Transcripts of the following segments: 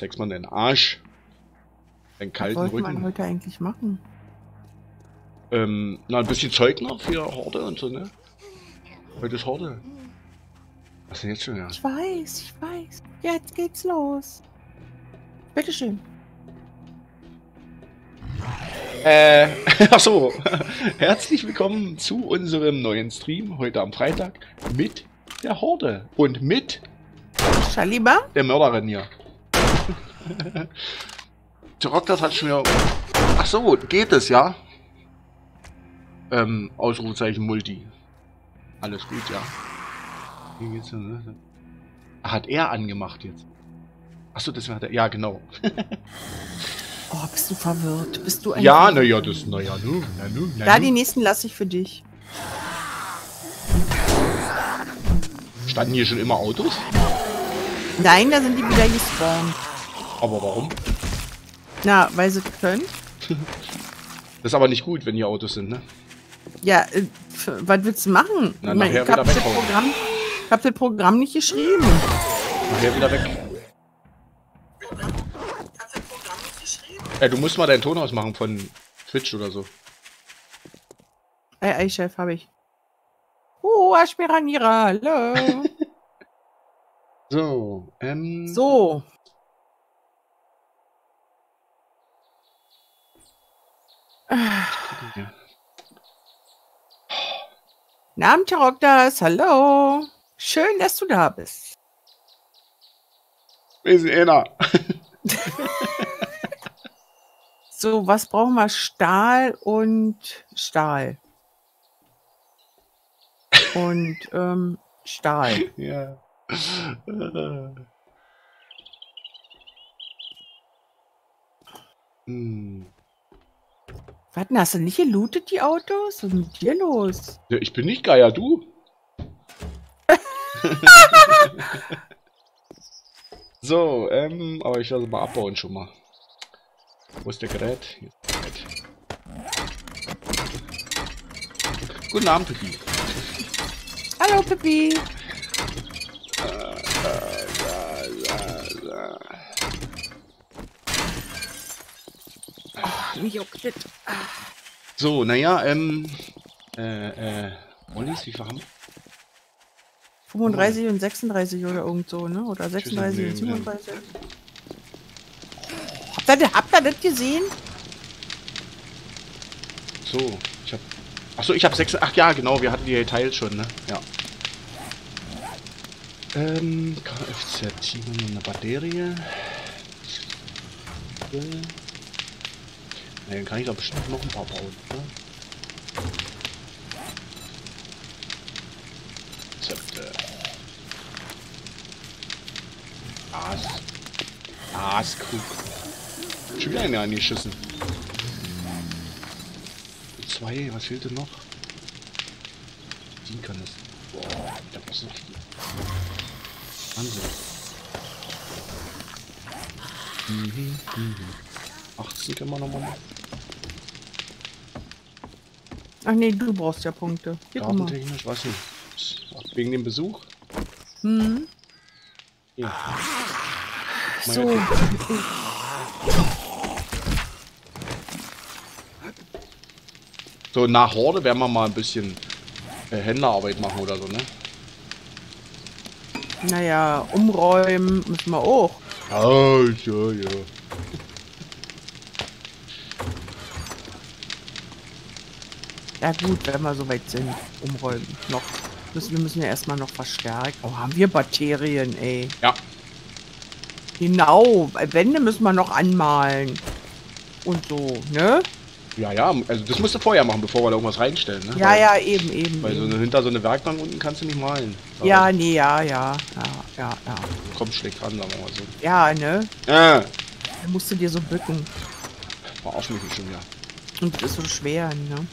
Zeig's mal deinen Arsch. Deinen kalten Rücken. Was soll man heute eigentlich machen? Na, ein bisschen Zeug noch für Horde und so, ne? Heute ist Horde. Was denn jetzt schon, ja? Ich weiß, ich weiß. Jetzt geht's los. Bitteschön. Achso. Herzlich willkommen zu unserem neuen Stream heute am Freitag mit der Horde und mit Schaliba, der Mörderin hier. Teroktas hat schon wieder. Achso, geht es, ja? Ausrufezeichen Multi. Alles gut, ja. Hier geht's, ne? Hat er angemacht jetzt? Achso, das hat er. Ja, genau. Oh, bist du verwirrt? Bist du ein. Ja, naja, das. Naja, nu. Ja, die nächsten lasse ich für dich. Standen hier schon immer Autos? Nein, da sind die wieder gespawnt. Aber warum? Na, weil sie können. Das ist aber nicht gut, wenn hier Autos sind, ne? Ja, was willst du machen? Na, nachher wieder weg. Ich hab das Programm nicht geschrieben. Nachher wieder weg. Ja, du musst mal deinen Ton ausmachen von Twitch oder so. Ei, Chef, hab ich. Aspiraniera, hallo. So, So. Namen Teroktas, hallo. Schön, dass du da bist. Wir sind Ena. So, was brauchen wir? Stahl und Stahl. Und Stahl. Ja. Warten, hast du nicht gelootet die Autos? Was ist mit dir los? Ja, ich bin nicht Geier, du. So, aber ich lasse mal abbauen schon mal. Wo ist der Gerät? Hier ist der Gerät. Guten Abend, Pippi. Hallo, Pippi. Mich juckt das. So, naja, Ollis, wie viel haben wir? 35 und 36 oder irgend so, ne? Oder 36 und 37. Habt ihr das gesehen? So, ich hab. Achso, ich hab 6. Ach ja, genau, wir hatten die geteilt schon, ne? Ja. Kfz, ziehen wir eine Batterie. Ja, dann kann ich da bestimmt noch ein paar bauen, oder? Rezepte. Aaskrug. Schon wieder eine angeschissen. Zwei, was fehlt denn noch? Die kann es. Boah, da muss noch viel. Wahnsinn. Mhm, mhm. 18 können wir nochmal machen. Ach nee, du brauchst ja Punkte. Gartentechnisch, weiß nicht. Wegen dem Besuch? Hm. Ja. So. Ja, so, nach Horde werden wir mal ein bisschen Händlerarbeit machen oder so, ne? Naja, umräumen müssen wir auch. Oh, ja, ja. Ja gut, wenn wir so weit sind, umräumen. Noch. Wir müssen ja erstmal noch verstärken. Oh, haben wir Batterien, ey. Ja. Genau, Wände müssen wir noch anmalen. Und so, ne? Ja, ja, also das musst du vorher machen, bevor wir da irgendwas reinstellen, ne? Ja, weil, ja, eben. Weil eben. So hinter so eine Werkbank unten kannst du nicht malen. Aber ja, nee, ja. Kommt schlecht ran, sagen wir mal so. Ja, ne? Ja. Dann musst du dir so bücken. War schon ja. Und das ist so schwer, ne?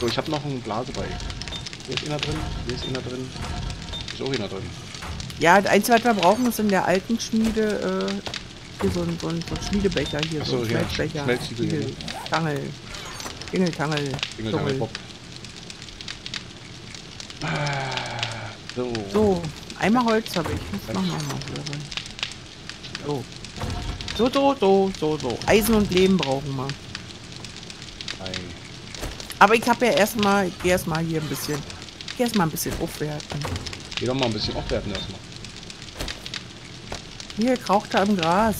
So, ich habe noch einen Blaseball. Hier ist einer drin, hier ist einer drin. Ist auch einer drin. Ja, das Einzige, was wir brauchen, ist in der alten Schmiede, hier so ein Schmiedebecher hier. Achso, so ein Schmelzbecher. Schmelzbecher. Tangel. Tingeltangel. Tingeltangel. So. Einmal Holz habe ich. Das machen wir mal. So. So. Eisen und Leben brauchen wir. Aber ich habe ja erstmal, ich gehe erstmal hier ein bisschen. Ich gehe erstmal ein bisschen aufwerten. Geh doch mal ein bisschen aufwerten erstmal. Hier kraucht er im Gras.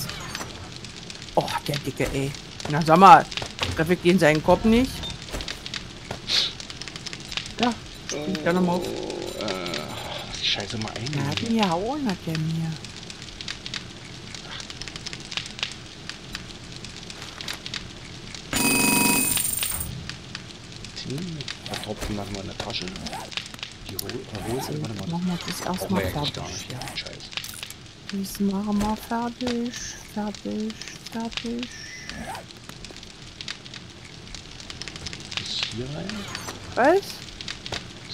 Oh, der Dicke, ey. Na, sag mal, treffe ich den seinen Kopf nicht? Da, ich kann nochmal auf. Scheiße, mal ein. Er hat ihn ja auch, hat der mir. Tropfen machen wir in der Tasche. Die Hose, warte mal. Machen wir das erstmal fertig. Das machen wir fertig. Ist hier rein? Was?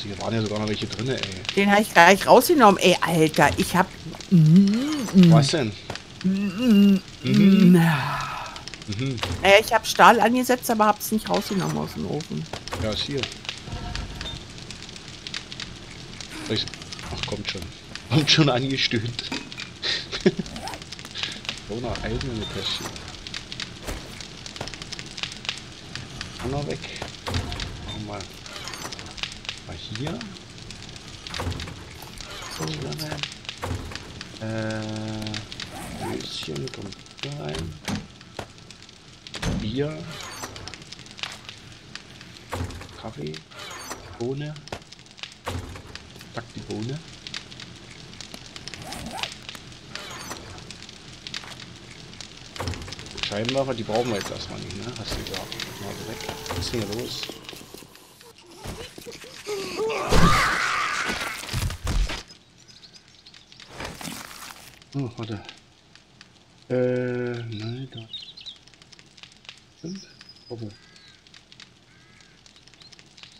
Hier waren ja sogar noch welche drin, ey. Den habe ich gleich rausgenommen, ey, Alter. Ich hab. Was denn? Ich habe Stahl angesetzt, aber hab's nicht rausgenommen aus dem Ofen. Ja, ist hier. Ach, kommt schon. Kommt schon angestöhnt. So eine eiserne Kästchen. Hammer weg. Machen wir mal hier. So, ein bisschen kommt hier rein. Bier. Kaffee. Bohne. Pack die Bohne. Scheinwerfer, die brauchen wir jetzt erstmal nicht, ne? Hast du gesagt. Mal weg. Was ist denn hier los? Oh, warte. Nein, da. Stimmt? Okay.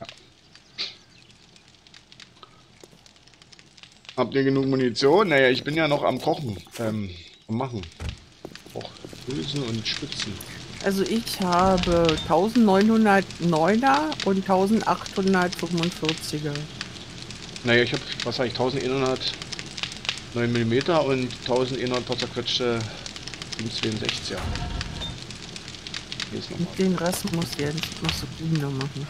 Ja. Habt ihr genug Munition? Naja, ich bin ja noch am Kochen. Am Machen. Och, Hülsen und Spitzen. Also ich habe 1909er und 1845er. Naja, ich habe, was sag ich, 1109 mm und 1100 zerquetschte 62er. Den Rest muss ich jetzt noch machen.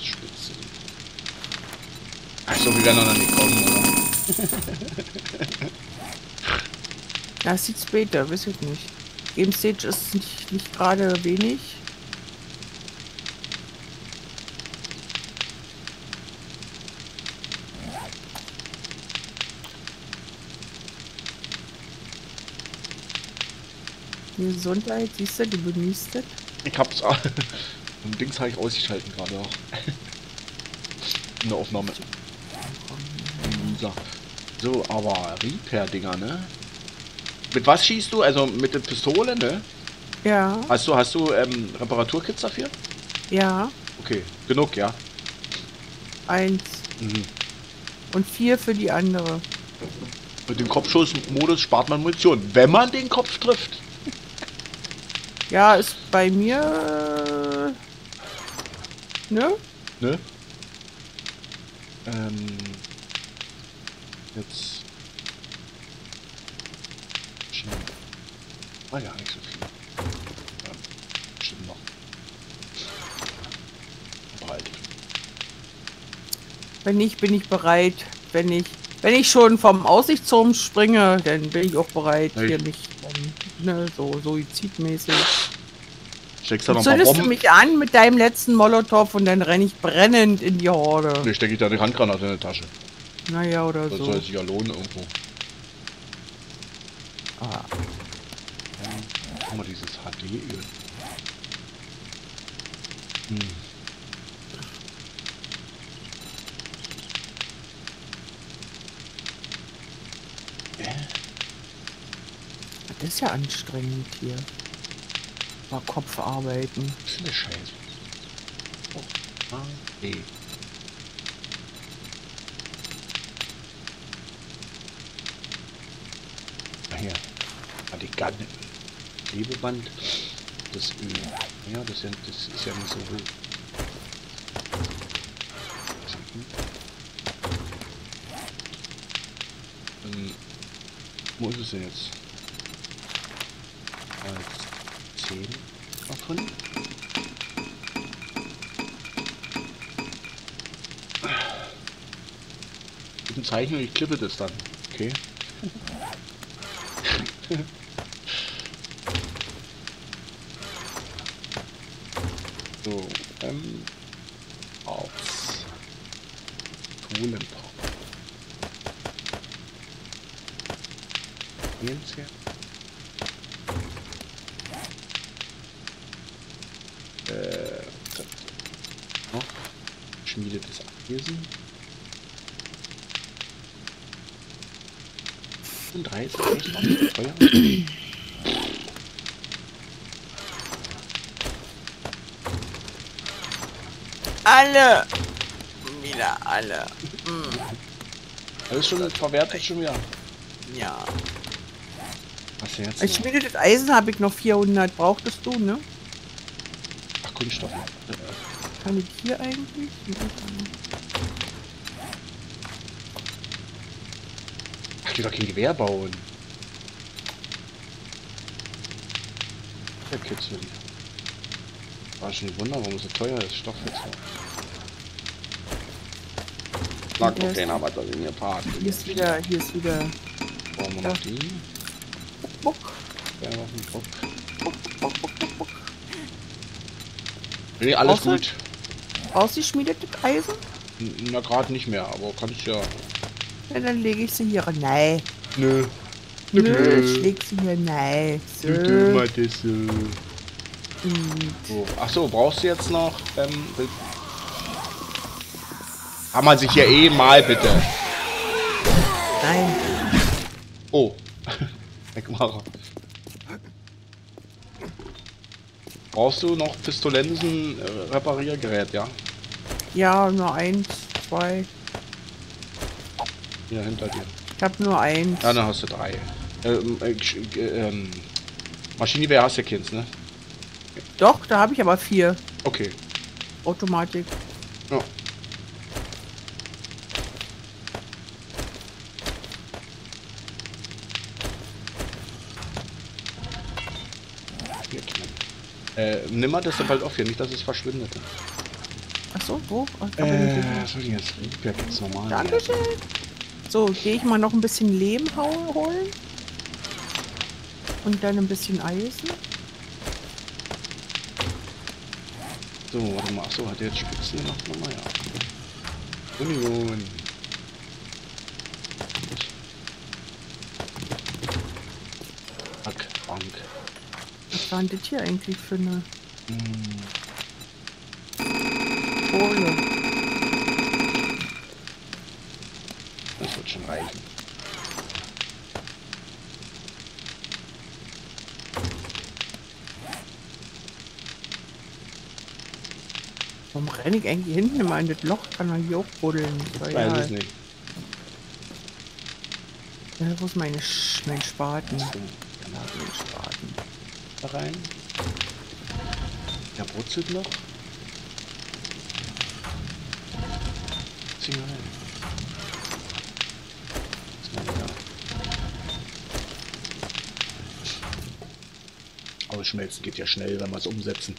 Spitze. Achso, wir werden noch nicht kommen, oder? Das sieht später, weiß ich nicht. Im Stage ist nicht gerade wenig. Gesundheit, siehst du, du benießt es. Ich hab's auch. Und Dings habe ich ausgeschalten gerade auch. In der Aufnahme. So, aber Repair-Dinger, ne? Mit was schießt du? Also mit der Pistole, ne? Ja. Hast du Reparaturkits dafür? Ja. Okay, genug, ja? 1. Mhm. Und 4 für die andere. Mit dem Kopfschussmodus spart man Munition, wenn man den Kopf trifft. Ja, ist bei mir... Ne? Jetzt... War ja nicht so viel. Ja, bestimmt noch. Bereit. Wenn nicht, bin ich bereit. Wenn ich schon vom Aussichtsturm springe, dann bin ich auch bereit, nee, hier mich... Ne, so suizidmäßig. Steckst du noch ein paar Bomben? Du mich an mit deinem letzten Molotow und dann renne ich brennend in die Horde. Ne, stecke ich da die Handgranate in die Tasche. Naja, oder das so. Das soll sich ja lohnen irgendwo. Ah. Guck mal, dieses HD-Öl. Das ist ja anstrengend hier. Mal Kopf arbeiten. Das ist eine Scheiße. Oh, A, E. Ah, hier. Ah, die Garten. Klebeband. Das Öl. Ja, das ist ja nicht so gut. Wo ist es denn jetzt? 10 davon. Mit dem Zeichen und ich klippe das dann. Okay. So, aufs Kohlenpop. Jetzt her. Noch schmiedetes Abwesen. Und 30 Feuer. Alle! Wieder alle. Mhm. Alles schon verwertet schon wieder. Ja. Was jetzt? Als schmiedetes Eisen habe ich noch 400. Brauchtest du, ne? Ach, Kunststoff. Kann ich hier eigentlich? Ach, ich will doch kein Gewehr bauen. Der Kitzel. War schon ein Wunder, warum es so teuer ist. Stoff jetzt auch. Lag noch den Arbeiter in ihr Part. Hier ist wieder... Brauchen wir noch die? Bock. Ja, noch ein Bock. Bock. Nee, alles gut. Ausgeschmiedetes Eisen? Na, gerade nicht mehr, aber kann ich ja... Ja, dann lege ich sie hier rein. Nein. Nö, ich lege sie hier rein. So. So. Achso, brauchst du jetzt noch... Hammer sich hier eh mal, bitte. Nein. Oh. Wegmacher. Brauchst du noch Pistolensen-Repariergerät, ja? Ja, nur eins, zwei. Hier hinter dir. Ich hab nur eins. Ja, dann hast du 3. Maschinengewehr hast du ja keins, ne? Doch, da habe ich aber 4. Okay. Automatik. Ja. Nimm mal das dann bald auf hier, nicht dass es verschwindet. Achso, wo? Soll ich jetzt Regenberg jetzt normal? Dankeschön! So, gehe ich mal noch ein bisschen Lehm holen. Und dann ein bisschen Eisen. So, warte mal. Achso, hat er jetzt Spitzen gemacht? Nochmal, ja. Union! Fuck, Frank. Was war denn das hier eigentlich für eine... Kohle. Das wird schon reichen. Warum renne ich eigentlich hinten immer in das Loch? Kann man hier auch buddeln? Ich weiß es nicht. Ja, wo ist mein Spaten? Rein. Der brutzelt noch. Zieh mal rein. Aber schmelzen geht ja schnell, wenn wir es umsetzen.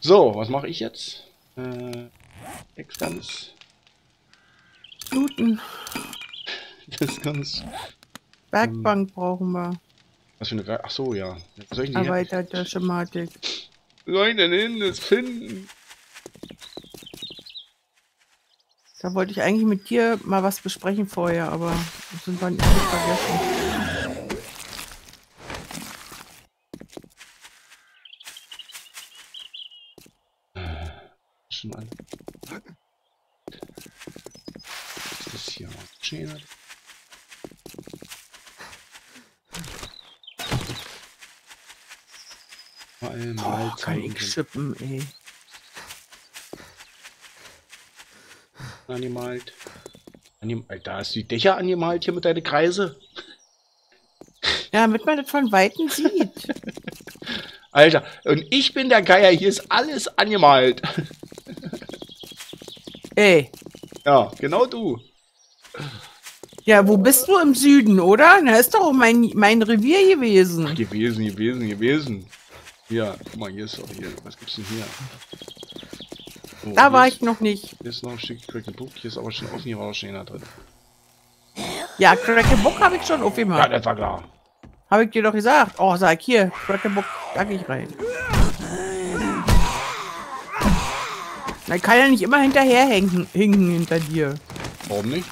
So, was mache ich jetzt? Extens. Bluten. Das ganz. Werkbank brauchen wir. Was für eine... Achso, ja. Erweiterte Schematik. Wo soll ich denn hin? Das finden? Da wollte ich eigentlich mit dir mal was besprechen vorher, aber das sind wir nicht vergessen. Schon alles. Das ist hier auch schön. Oh, kann ich schippen, ey. Angemalt. Da hast du die Dächer angemalt hier mit deinen Kreise. Ja, damit man das von Weitem sieht. Alter, und ich bin der Geier, hier ist alles angemalt. Ey. Ja, genau du. Ja, wo bist du? Im Süden, oder? Da ist doch auch mein Revier gewesen. Gewesen. Ja, guck mal, hier ist doch hier. Was gibt's denn hier? Oh, da war ich noch nicht. Hier ist noch ein Stück Crackenbook. Hier ist aber schon offen, hier war auch schon einer drin. Ja, Crackenbook habe ich schon aufgemacht. Ja, das war klar. Habe ich dir doch gesagt. Oh, sag hier, Crackenbook, da gehe ich rein. Da kann ja nicht immer hinterherhinken hinter dir. Warum nicht?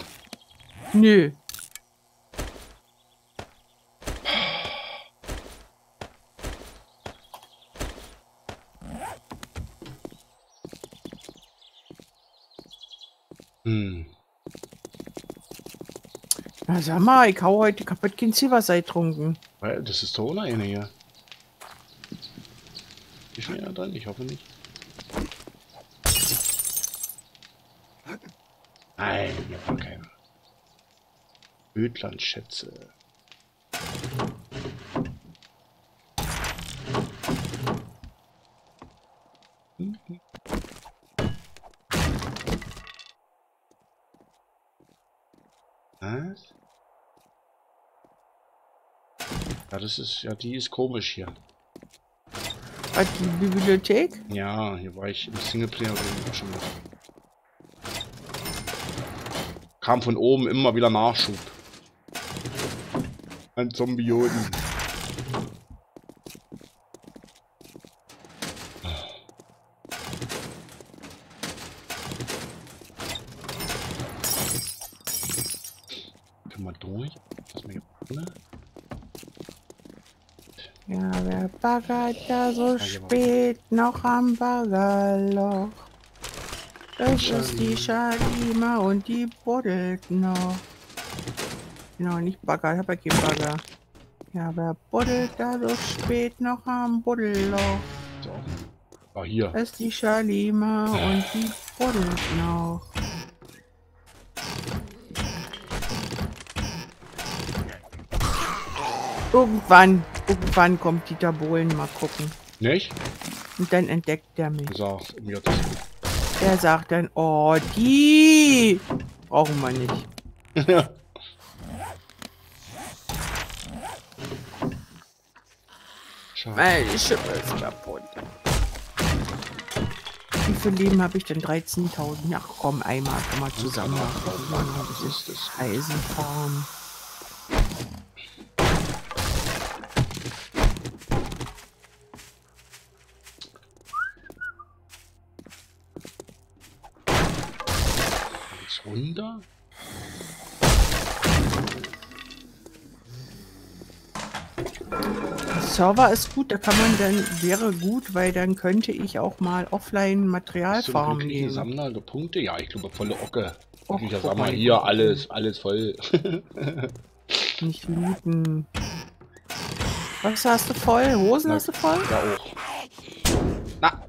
Nö. Na sag mal, ich hau heute kaputt kein Silbersei trunken. Das ist doch eine hier. Ich bin ja dran, ich hoffe nicht. Nein, wir haben keinen. Ödlandschätze. Was? Ja, das ist ja, die ist komisch hier. Hat die Bibliothek? Ja, hier war ich im Singleplayer auch schon mit. Kam von oben immer wieder Nachschub. Ein Zombioten. Können wir durch? Was mir gefallen? Ja, wer baggert da so spät noch am Baggerloch? Das ist die Schalima und die buddelt noch. Genau, nicht Bagger, ich hab ja keinen Bagger. Ja, aber buddelt da so spät noch am Buddelloch. So. Oh, hier. Das ist die Schalima und die buddelt noch. Irgendwann kommt die Tabolen, mal gucken. Nicht? Und dann entdeckt der mich. So, mir das. Der sagt dann, oh, die brauchen wir nicht. Weil die Schippe ist kaputt. Wie viel Leben habe ich denn? 13.000. Ach komm, einmal komm mal zusammen. Das ist das Eisenfarm. Jetzt runter? Server ist gut, da kann man dann, wäre gut, weil dann könnte ich auch mal offline Material farmen gehen. Sammler der Punkte? Ja, ich glaube volle Ocke. Och, ich sag mal hier, alles voll. Nicht looten. Was hast du voll? Hosen hast du voll? Ja auch. Na.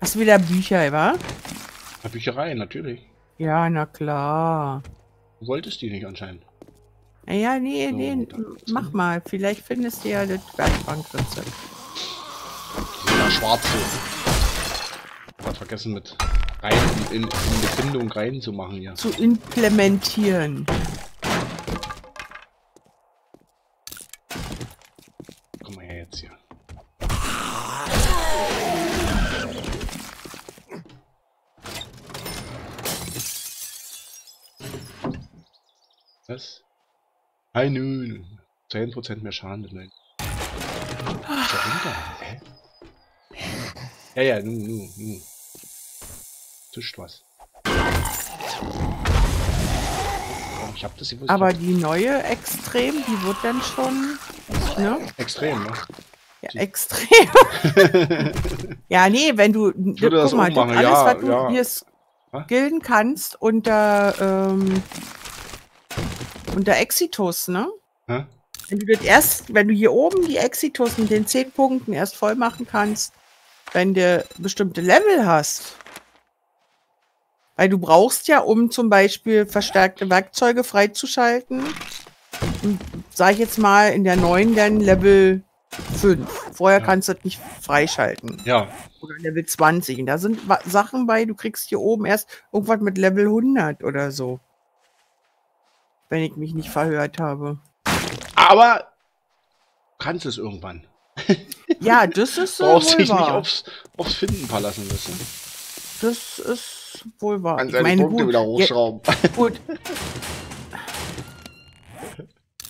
Hast du wieder Bücher, wa? Bücherei, natürlich. Ja, na klar. Du wolltest die nicht anscheinend. Ja, nee, so, nee, mach mal. Vielleicht findest du ja das Werkbankrezept. Ja, schwarze. Ich hab vergessen, mit rein in Befindung reinzumachen, ja. Zu implementieren. Komm mal her jetzt hier. Was? Hi, nö. 10% mehr Schaden, nein. Hä? Ja, nun. Tischt was. Oh, ich hab das gewusst. Aber die neue Extrem, die wird dann schon, ne? Extrem, ne? Ja, extrem. Ja, nee, wenn du, ich würde das mal, alles, ja, was du hier skillen kannst unter Exitus, ne? Hä? Wenn du hier oben die Exitus mit den 10 Punkten erst voll machen kannst, wenn du bestimmte Level hast. Weil du brauchst ja, um zum Beispiel verstärkte Werkzeuge freizuschalten, sag ich jetzt mal, in der neuen dann Level 5. Vorher kannst du das nicht freischalten. Ja. Oder Level 20. Und da sind Sachen bei, du kriegst hier oben erst irgendwas mit Level 100 oder so. Wenn ich mich nicht verhört habe. Aber kannst es irgendwann. Ja, das ist so. Brauchst dich nicht aufs Finden verlassen müssen. Das ist wohl wahr. An seine Punkte wieder hochschrauben. Gut.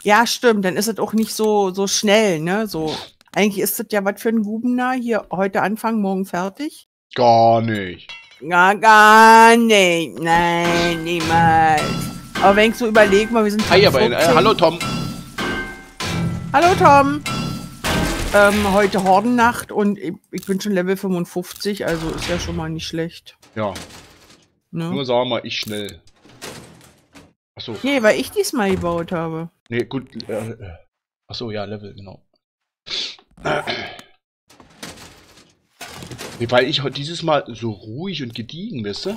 Ja, stimmt. Dann ist es auch nicht so schnell, ne? So. Eigentlich ist das ja was für ein Gubener. Hier heute anfangen, morgen fertig. Gar nicht. Ja, gar nicht. Nein, niemals. Aber wenn ich so überlege, mal, wir sind. Hi, aber hallo Tom. Hallo Tom. Heute Hordennacht und ich bin schon Level 55, also ist ja schon mal nicht schlecht. Ja. Ne? Nur sagen wir mal, ich schnell. Achso. Nee, weil ich diesmal gebaut habe. Nee, gut. Achso, ja, Level, genau. Nee, weil ich heute dieses Mal so ruhig und gediegen, weißt du?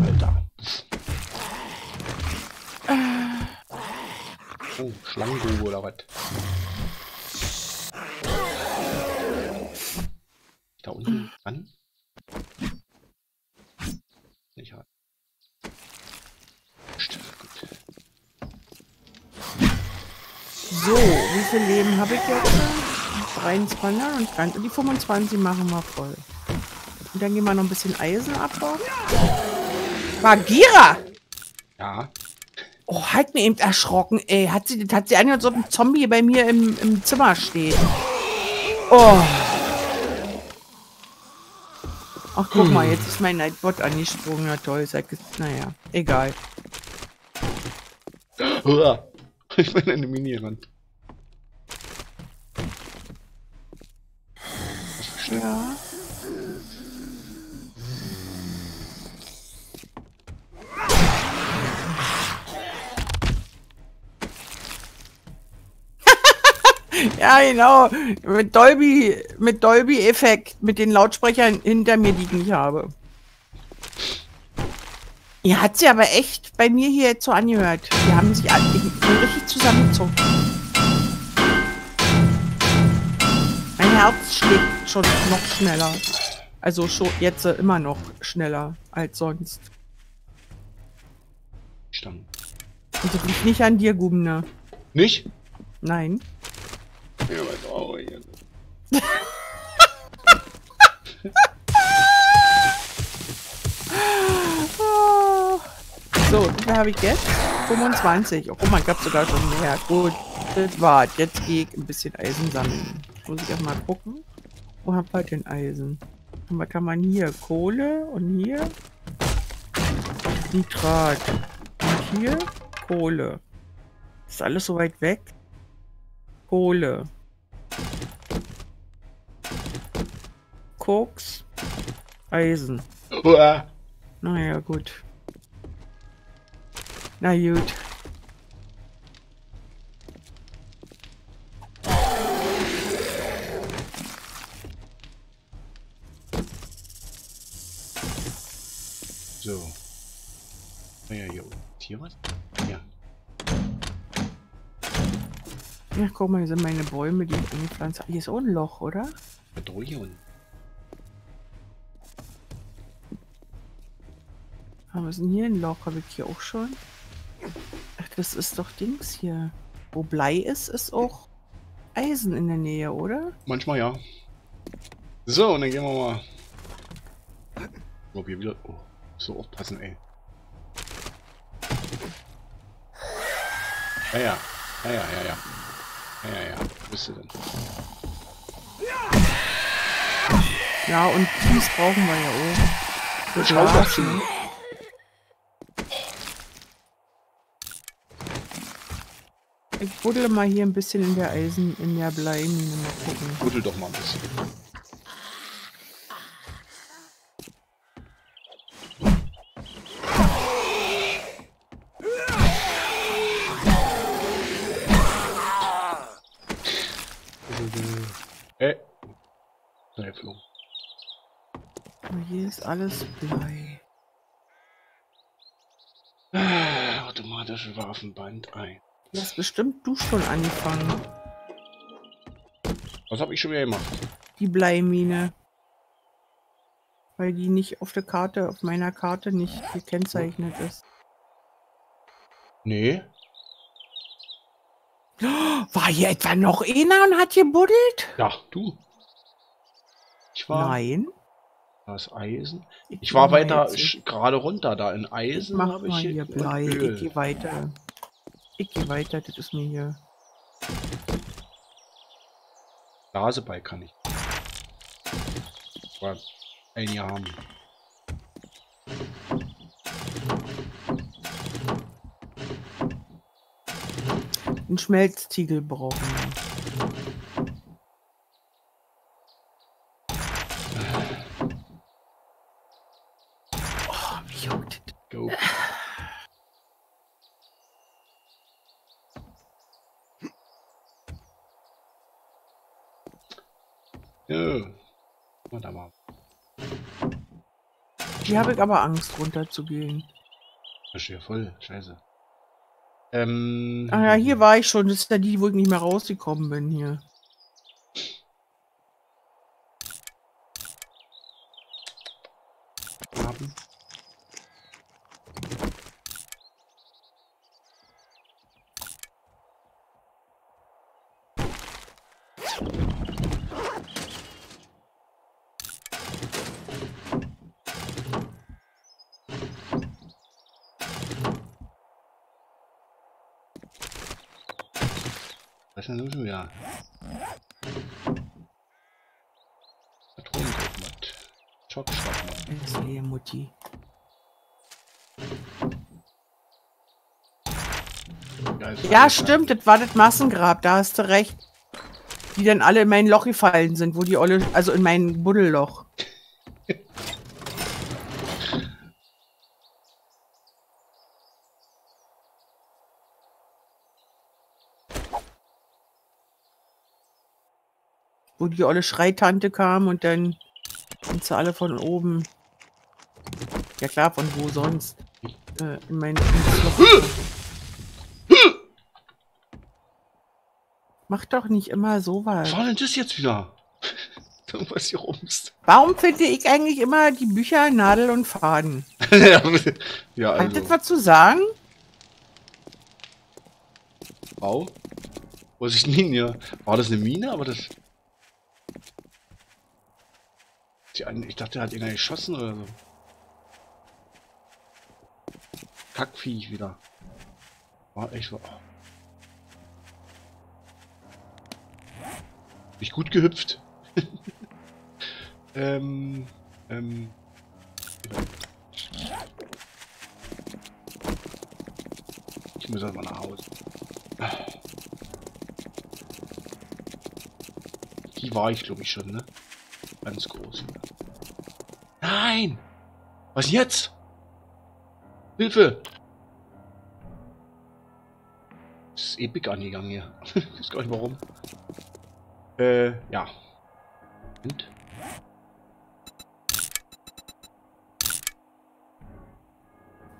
Alter. Oh, Schlangengrube oder was? Da unten an? Nicht halt. So, wie viel Leben habe ich jetzt? 23 und die 25 machen wir voll. Und dann gehen wir noch ein bisschen Eisen abbauen. Bagheera! Ja. Oh, halt mir eben erschrocken, ey. Hat sie einen, als ob ein Zombie bei mir im Zimmer steht. Oh. Ach, guck mal, jetzt ist mein Nightbot angesprungen. Na toll, naja, egal. Ich bin eine Mini-Rand. Ja. Ja, genau. Mit Dolby-Effekt. Mit den Lautsprechern hinter mir, die ich nicht habe. Ihr habt sie aber echt bei mir hier jetzt so angehört. Die haben sich richtig zusammengezogen. Mein Herz schlägt schon noch schneller. Also schon jetzt immer noch schneller als sonst. Stimmt. Also liegt nicht an dir, Gubner. Nicht? Nein. So, da habe ich jetzt 25. Oh man, gab sogar schon mehr. Gut, das war's. Jetzt gehe ich ein bisschen Eisen sammeln. Muss ich erstmal gucken. Wo hab ich denn Eisen? Was kann man hier? Kohle und hier Nitrat. Und hier Kohle. Ist alles so weit weg? Kohle. Koks. Eisen. Uah. Naja, gut. Na gut. So. Ja, hier oben. Hier was? Ja. Ja, guck mal, hier sind meine Bäume, die ich angepflanzt habe. Hier ist auch ein Loch, oder? Bedrohung. Aber was ist denn hier ein Loch? Habe ich hier auch schon? Ach, das ist doch Dings hier. Wo Blei ist, ist auch Eisen in der Nähe, oder? Manchmal ja. So, und dann gehen wir mal. Ob hier wieder. Oh, so aufpassen, ey. Ja, ja. Ja, ja, ja, ja. Ja. Wo bist du denn? Ja, und Kies brauchen wir ja auch. Für Schauflaschen. Ich buddel mal hier ein bisschen in der Bleimine. Mal gucken. Buddel doch mal ein bisschen. Und hier ist alles Blei. Automatische Waffenband ein. Du hast bestimmt du schon angefangen. Was habe ich schon wieder gemacht? Die Bleimine. Weil die nicht auf der Karte, auf meiner Karte nicht gekennzeichnet ist. Nee. War hier etwa noch einer und hat gebuddelt? Ja, du. Ich war. Nein. Das Eisen. Ich war weiter gerade runter da in Eisen. Mach ich hier Blei. Ich gehe weiter. Ich gehe weiter, das ist mir hier. Blaseball kann ich. War ein Jahr haben. Einen Schmelztiegel brauchen wir. Oh, wie juckt das? Go. Ja. Warte mal. Hier habe ich aber Angst, runterzugehen. Das ist ja voll. Scheiße. Ah ja, hier war ich schon. Das ist ja die, wo ich nicht mehr rausgekommen bin hier. Haben. Ja. Schock, Mutti. Ja, stimmt, das war das Massengrab, da hast du recht. Die dann alle in mein Loch gefallen sind, wo die Olle, also in mein Buddelloch. Wo die olle Schreitante kam und dann sind sie alle von oben. Ja klar, von wo sonst? In meinen Mach doch nicht immer sowas. Was war denn das jetzt wieder? Was hier rumst. Warum finde ich eigentlich immer die Bücher Nadel und Faden? Ja, also. Hat das was zu sagen? Wow. Was ich nie hier. War das eine Mine? Aber das... Ich dachte, er hat ihn geschossen oder so. Kackviech wieder. War echt so. Nicht gut gehüpft. Ich muss erstmal nach Hause. Die war ich, glaube ich, schon, ne? Ganz groß. Nein! Was jetzt? Hilfe! Das ist epic angegangen hier. Ich weiß gar nicht warum. Ja. Und?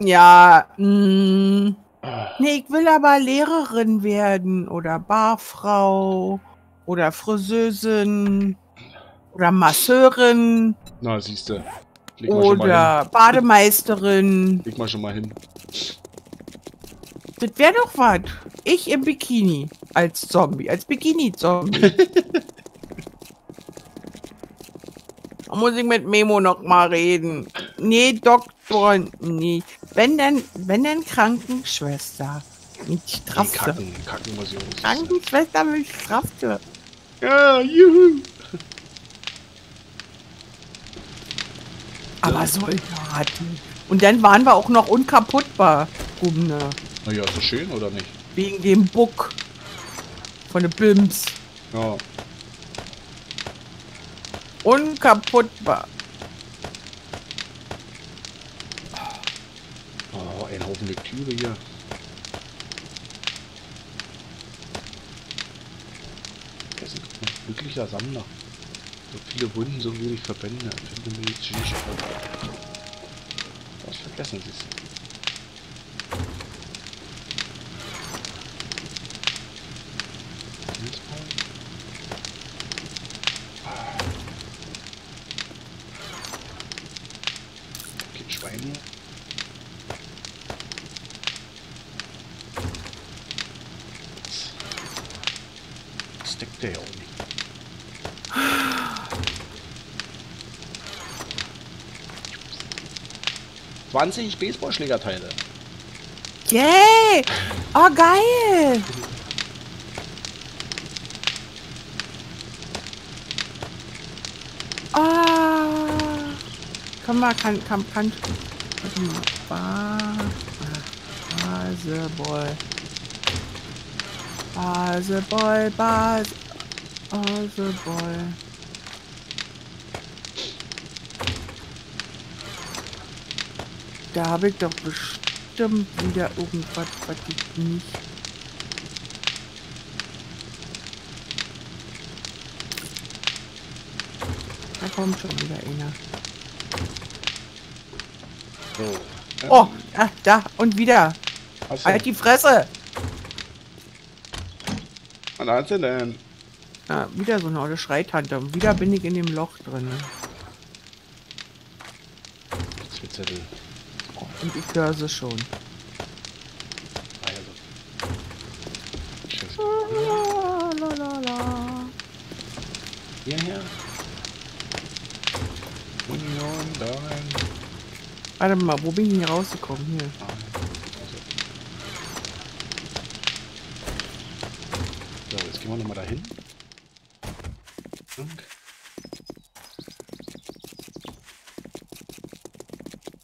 Ja, nee, ich will aber Lehrerin werden. Oder Barfrau. Oder Friseusin. Oder Masseurin. Na, siehst du. Oder Bademeisterin. Leg mal schon mal hin. Das wäre doch was. Ich im Bikini. Als Zombie. Als Bikini-Zombie. Da muss ich mit Memo noch mal reden. Nee, Doktor, nee. Wenn dann Krankenschwester. Mit Strafte. Kacken muss ich auch nicht. Krankenschwester mit Strafte. Ja, juhu. Aber Soldaten. Und dann waren wir auch noch unkaputtbar. Na ja, ist das schön, oder nicht? Wegen dem Buck. Von den Bims. Ja. Unkaputtbar. Oh, ein Haufen Lektüre hier. Das ist ein glücklicher Sammler. So viele Wunden, so wenig Verbände. Was vergessen Sie es? Baseballschlägerteile. Yay! Oh, geil! Oh! Komm mal, kann. Warte mal. Baseball. Da habe ich doch bestimmt wieder irgendwas, was ich nicht. Da kommt schon wieder einer. So. Oh, da und wieder. So. Halt die Fresse! Was hat sie denn? Ah, wieder so eine alte Schreitante. Und wieder bin ich in dem Loch drin. Zettel. Und ich höre sie schon. Also. Hierher. Union, da rein. Warte mal, wo bin ich denn rausgekommen? Hier. So, jetzt gehen wir nochmal dahin.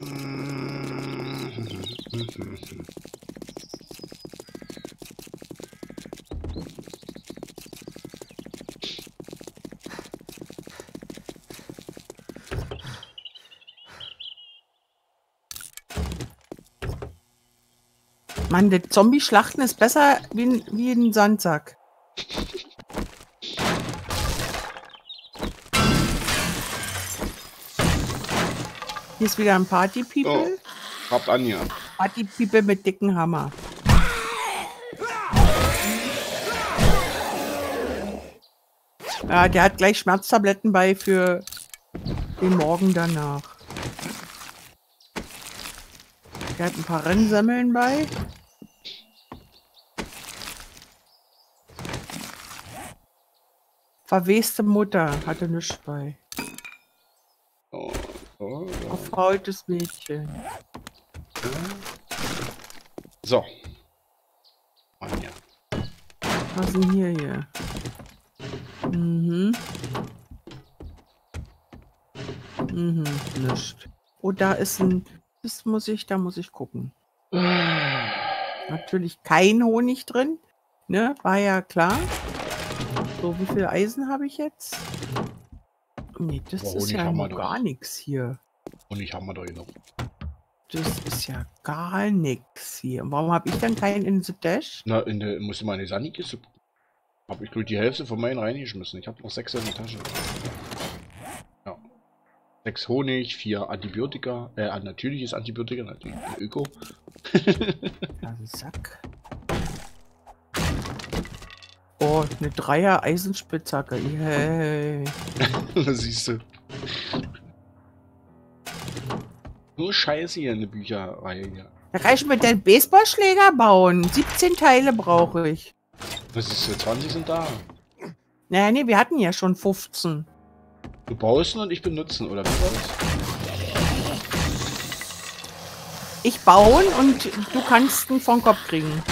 Und Mann, das Zombie-Schlachten ist besser wie ein Sandsack. Hier ist wieder ein Party-People. Oh, habt an hier. Party-People mit dicken Hammer. Ja, der hat gleich Schmerztabletten bei für den Morgen danach. Der hat ein paar Rennsemmeln bei. Verweste Mutter hatte nichts bei. Verfaultes Mädchen. So. Anja. Was ist denn hier? Mhm. Mhm, nicht. Oh, da ist ein... Da muss ich gucken. Natürlich kein Honig drin. Ne, war ja klar. So, wie viel Eisen habe ich jetzt? Nee, das ist ja gar nichts hier. Und ich habe mal da genug. Das ist ja gar nichts hier. Warum habe ich dann keinen in the Dash? Na, musste meine Sani-Kiste. Habe ich durch die Hälfte von meinen reingeschmissen. Ich habe noch 6 in der Tasche. Ja. 6 Honig, 4 Antibiotika. Natürliches Antibiotika, natürlich Öko. Also Sack. Oh, eine 3er Eisenspitzhacke. Yay. Das siehst du. Nur Scheiße hier in der Bücherreihe. Hier. Da kann ich mit deinem Baseballschläger bauen. 17 Teile brauche ich. Was ist das? 20 sind da. Naja, nee, wir hatten ja schon 15. Du baust und ich benutzen, oder wie war das? Ich bauen und du kannst ihn vom Kopf kriegen.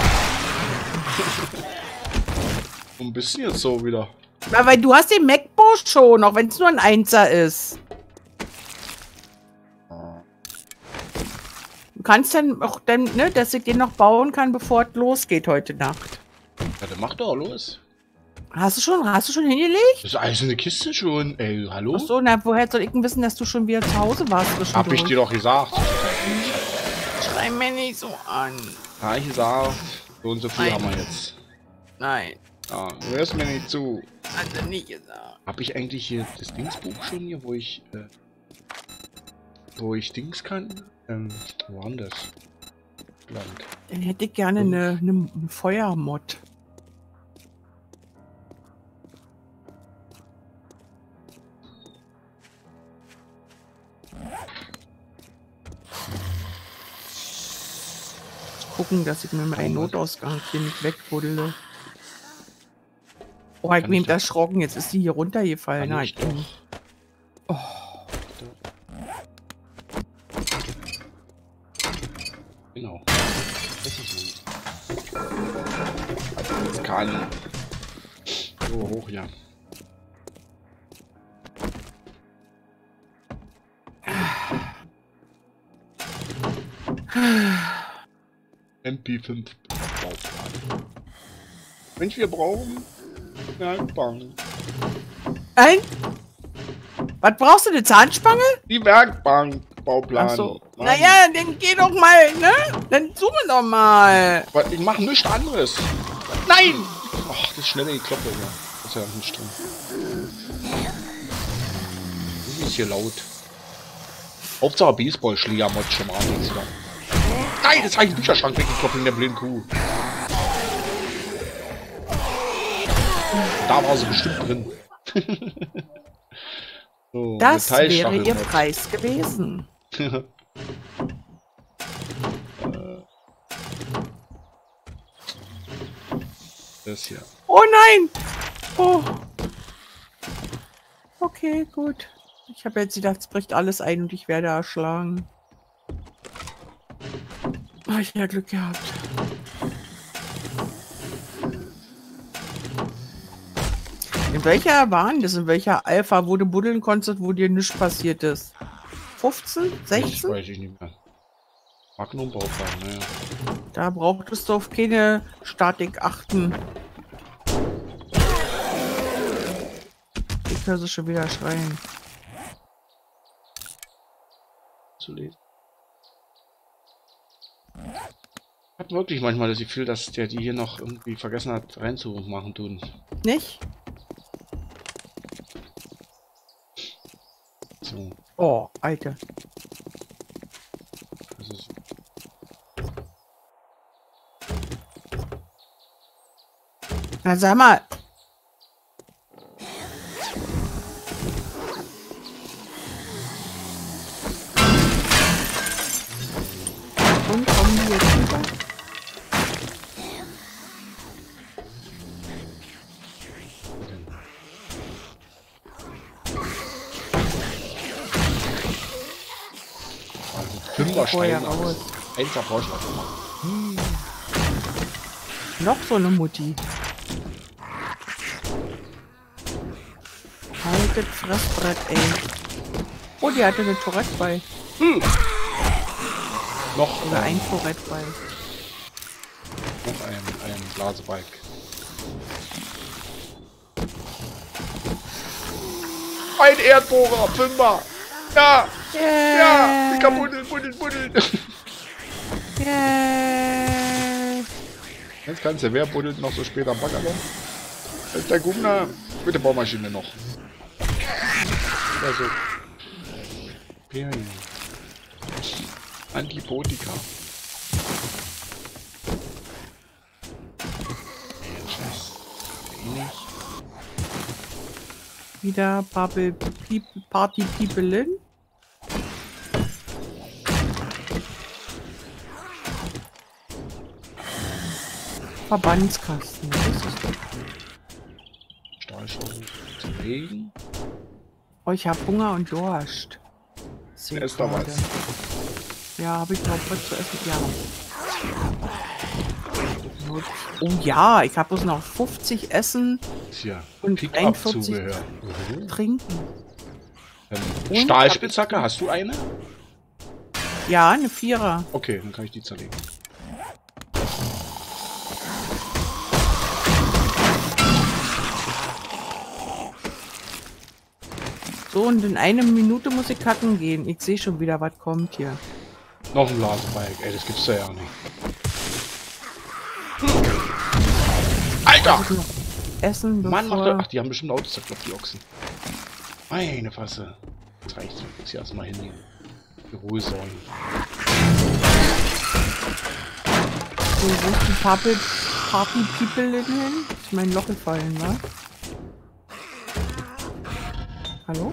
Ein bisschen jetzt so wieder. Na, weil du hast den MacBook schon, auch wenn es nur ein Einser ist. Kannst dann auch dann, ne, dass ich den noch bauen kann, bevor es losgeht heute Nacht. Ja, dann mach doch los. Hast du schon hingelegt? Das ist alles eine Kiste schon, ey, hallo? Ach so, na, woher soll ich denn wissen, dass du schon wieder zu Hause warst? Hab ich dir doch gesagt. Schrei mir nicht so an. Hab ich gesagt. So und so viel haben wir jetzt. Nein. Ah, du hörst mir nicht zu. Also nicht gesagt. Hab ich eigentlich hier das Dingsbuch schon hier, wo ich Dings kann? Wo war das? Land. Dann hätte ich gerne eine Feuermod. Gucken, dass ich mir meinen Notausgang hier nicht wegbuddele. Oh, ich bin erschrocken, jetzt ist sie hier runtergefallen. Nein, oh. Genau. Das ist gut. Das kann. So hoch, ja. MP5. Mensch, wir brauchen eine Bank. Ein? Was brauchst du, eine Zahnspange? Die Werkbank, Bauplan. Ach so. Naja, dann geh doch mal, ne? Dann suche doch mal. Ich mach nichts anderes. Nein! Ach, das ist schnell die Kloppe, ja. Das ist ja nicht drin. Das ist hier laut. Hauptsache Baseballschläger-Mod schon mal abends. Nein, das habe ich den Bücherschrank weggekloppt in der blinden Kuh. Da war sie bestimmt drin. So, das wäre ihr Preis gewesen. Das hier. Oh nein! Oh. Okay, gut. Ich habe jetzt gedacht, es bricht alles ein und ich werde erschlagen. Oh, ich habe Glück gehabt. In welcher waren das? In welcher Alpha, wo du buddeln konntest, wo dir nichts passiert ist? 15? 16? Das weiß ich nicht mehr. Magnum-Bauplan, naja. Da brauchtest du auf keine Statik achten. Ich höre sie schon wieder schreien. Zu lesen. Ich hab wirklich manchmal das Gefühl, dass der die hier noch irgendwie vergessen hat reinzumachen tun. Nicht? So. Oh, Alter. Das ist... Na sag mal. Und kommen wir jetzt rüber? Vorher raus. Einser Vorschlag gemacht. Hm. Noch so eine Mutti. Haltet Fressbrett, ey. Oh, die hatte eine Tourette bei. Hm. Noch. Oder ein Tourette bei. Noch ein Blasebalg. Ein Erdbohrer, Fünfer. Ja! Yeah. Ja! Ich kann buddeln! Yeah. Jetzt kannst du, wer buddelt noch so spät am Bagger? Das ist der Gubner. Bitte Baumaschine noch. Also. Perien. Antibiotika. Wieder Bubble Party People. Verbandskasten, das ist doch Stahlschaufel zu legen. Oh, ich hab Hunger und Durst. Da ist da was. Ja, hab ich noch was zu essen? Ja. Oh ja, ich hab bloß noch 50 Essen ja. Und 41 Trinken. Stahlspitzhacke, hast du eine? Ja, eine Vierer. Okay, dann kann ich die zerlegen. So, und in einer Minute muss ich kacken gehen. Ich sehe schon wieder, was kommt hier. Noch ein Blasenbalg, ey, das gibt's ja nicht. Alter! essen, bevor... Mann, macht er... Ach, die haben bestimmt Autos zerklopft, die Ochsen. Meine Fresse. Das reicht, ich muss hier erstmal hinnehmen. Ruhesäulen. Wo sind die Party-People denn hin? Ich mein Loch gefallen, ne? Hallo?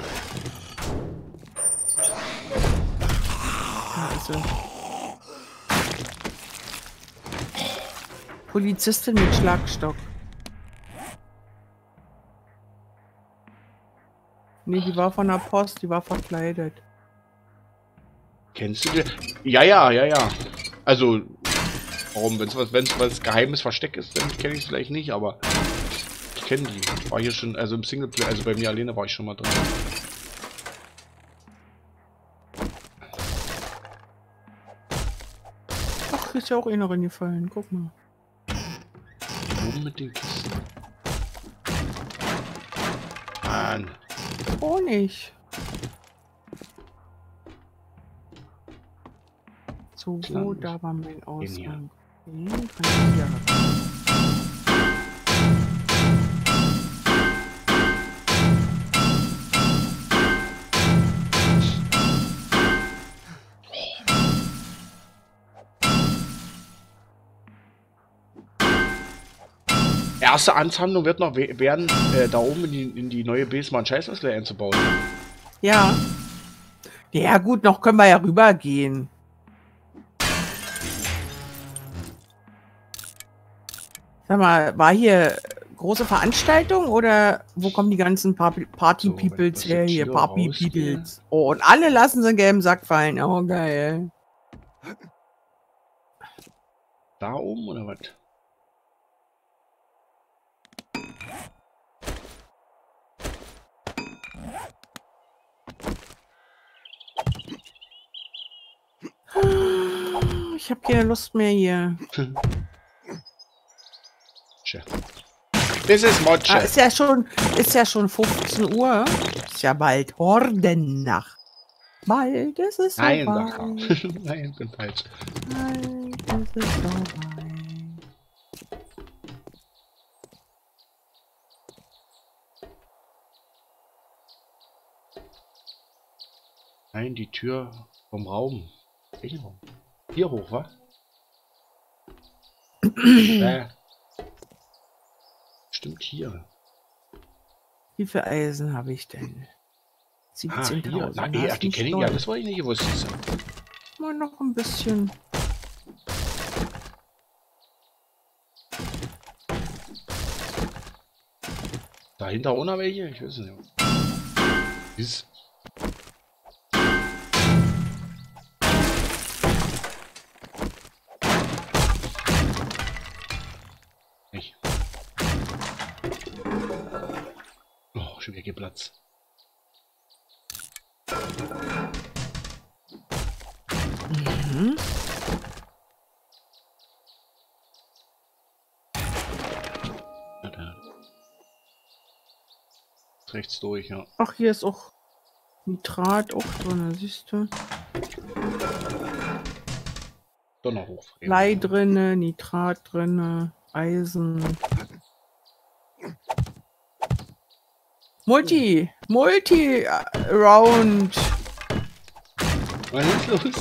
Also. Polizistin mit Schlagstock. Ne, die war von der Post, die war verkleidet. Kennst du die? Ja. Also, warum? Wenn es geheimes Versteck ist, dann kenne ich es vielleicht nicht, aber ich kenne die. Ich war hier schon, also im Singleplayer, also bei mir alleine war ich schon mal drin. Ach, ist ja auch einer reingefallen, guck mal. Warum mit den Kisten? Mann. Oh, nicht. So, wo, da war mein Ausgang. Okay, erste Amtshandlung wird noch werden, da oben in die neue Base mal ein Scheißwasser einzubauen. Ja. Ja gut, noch können wir ja rübergehen. Sag mal, war hier große Veranstaltung oder wo kommen die ganzen Party-Peoples so, her hier? Party-Peoples. Oh, und alle lassen sie einen gelben Sack fallen. Oh, geil. Da oben oder was? Ich hab keine Lust mehr hier. Das ist Motsche. Ah, ist ja schon 15 Uhr. Ist ja bald Hordennacht. Bald ist es so weit. Nein, ich bin falsch. Bald ist es so weit. Nein, die Tür vom Raum. Welchen Raum? Hier hoch, wa? Stimmt hier. Wie viel Eisen habe ich denn? 17.000. Ah, ach, die kenne ich ja. Das wollte ich nicht gewusst. Mal noch ein bisschen. Dahinter ohne welche? Ich weiß es nicht. Ist. Platz. Mhm. Rechts durch, ja. Ach, hier ist auch Nitrat auch drin, siehst du? Donnerhof. Blei drinne, Nitrat drinne, Eisen. Multi-Round. Was ist los?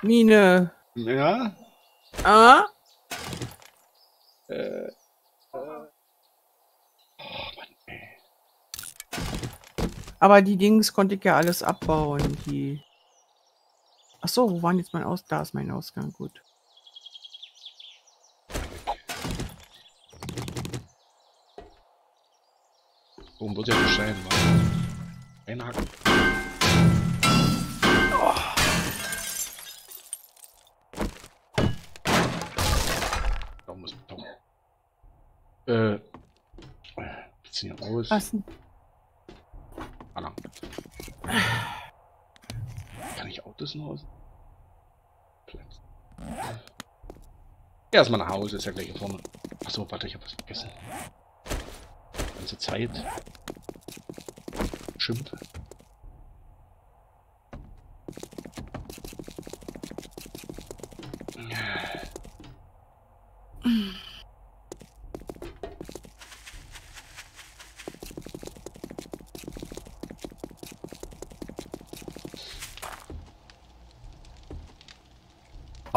Mine. Ja? Ah? Oh Mann, ey. Aber die Dings konnte ich ja alles abbauen. Die. Achso, wo waren jetzt mein Ausgang? Da ist mein Ausgang, gut. Oben wird ja Stein machen. Einhaken. Oh. Da muss man doch. Zieh raus. Passen. Ah, kann ich Autos noch aus? Platz. Erstmal nach Hause, ist ja gleich hier vorne. Achso, warte, ich hab was vergessen. Zeit. Schimpf.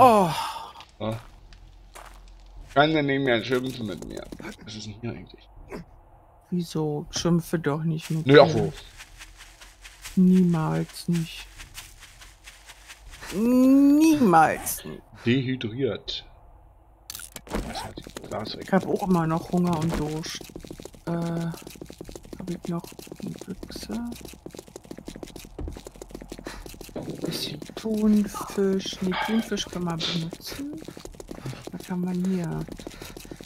Oh. Ja. Keiner neben mir schimpfen mit mir. Was ist denn hier eigentlich? Wieso? Schimpfe doch nicht mit mir. Nö, auch wo? Niemals nicht. Niemals nicht. Dehydriert. Was hat die Glas weg? Ich habe auch immer noch Hunger und Durst. Habe ich noch eine Büchse? Ein bisschen Thunfisch. Nee, Thunfisch kann man benutzen. Was kann man hier?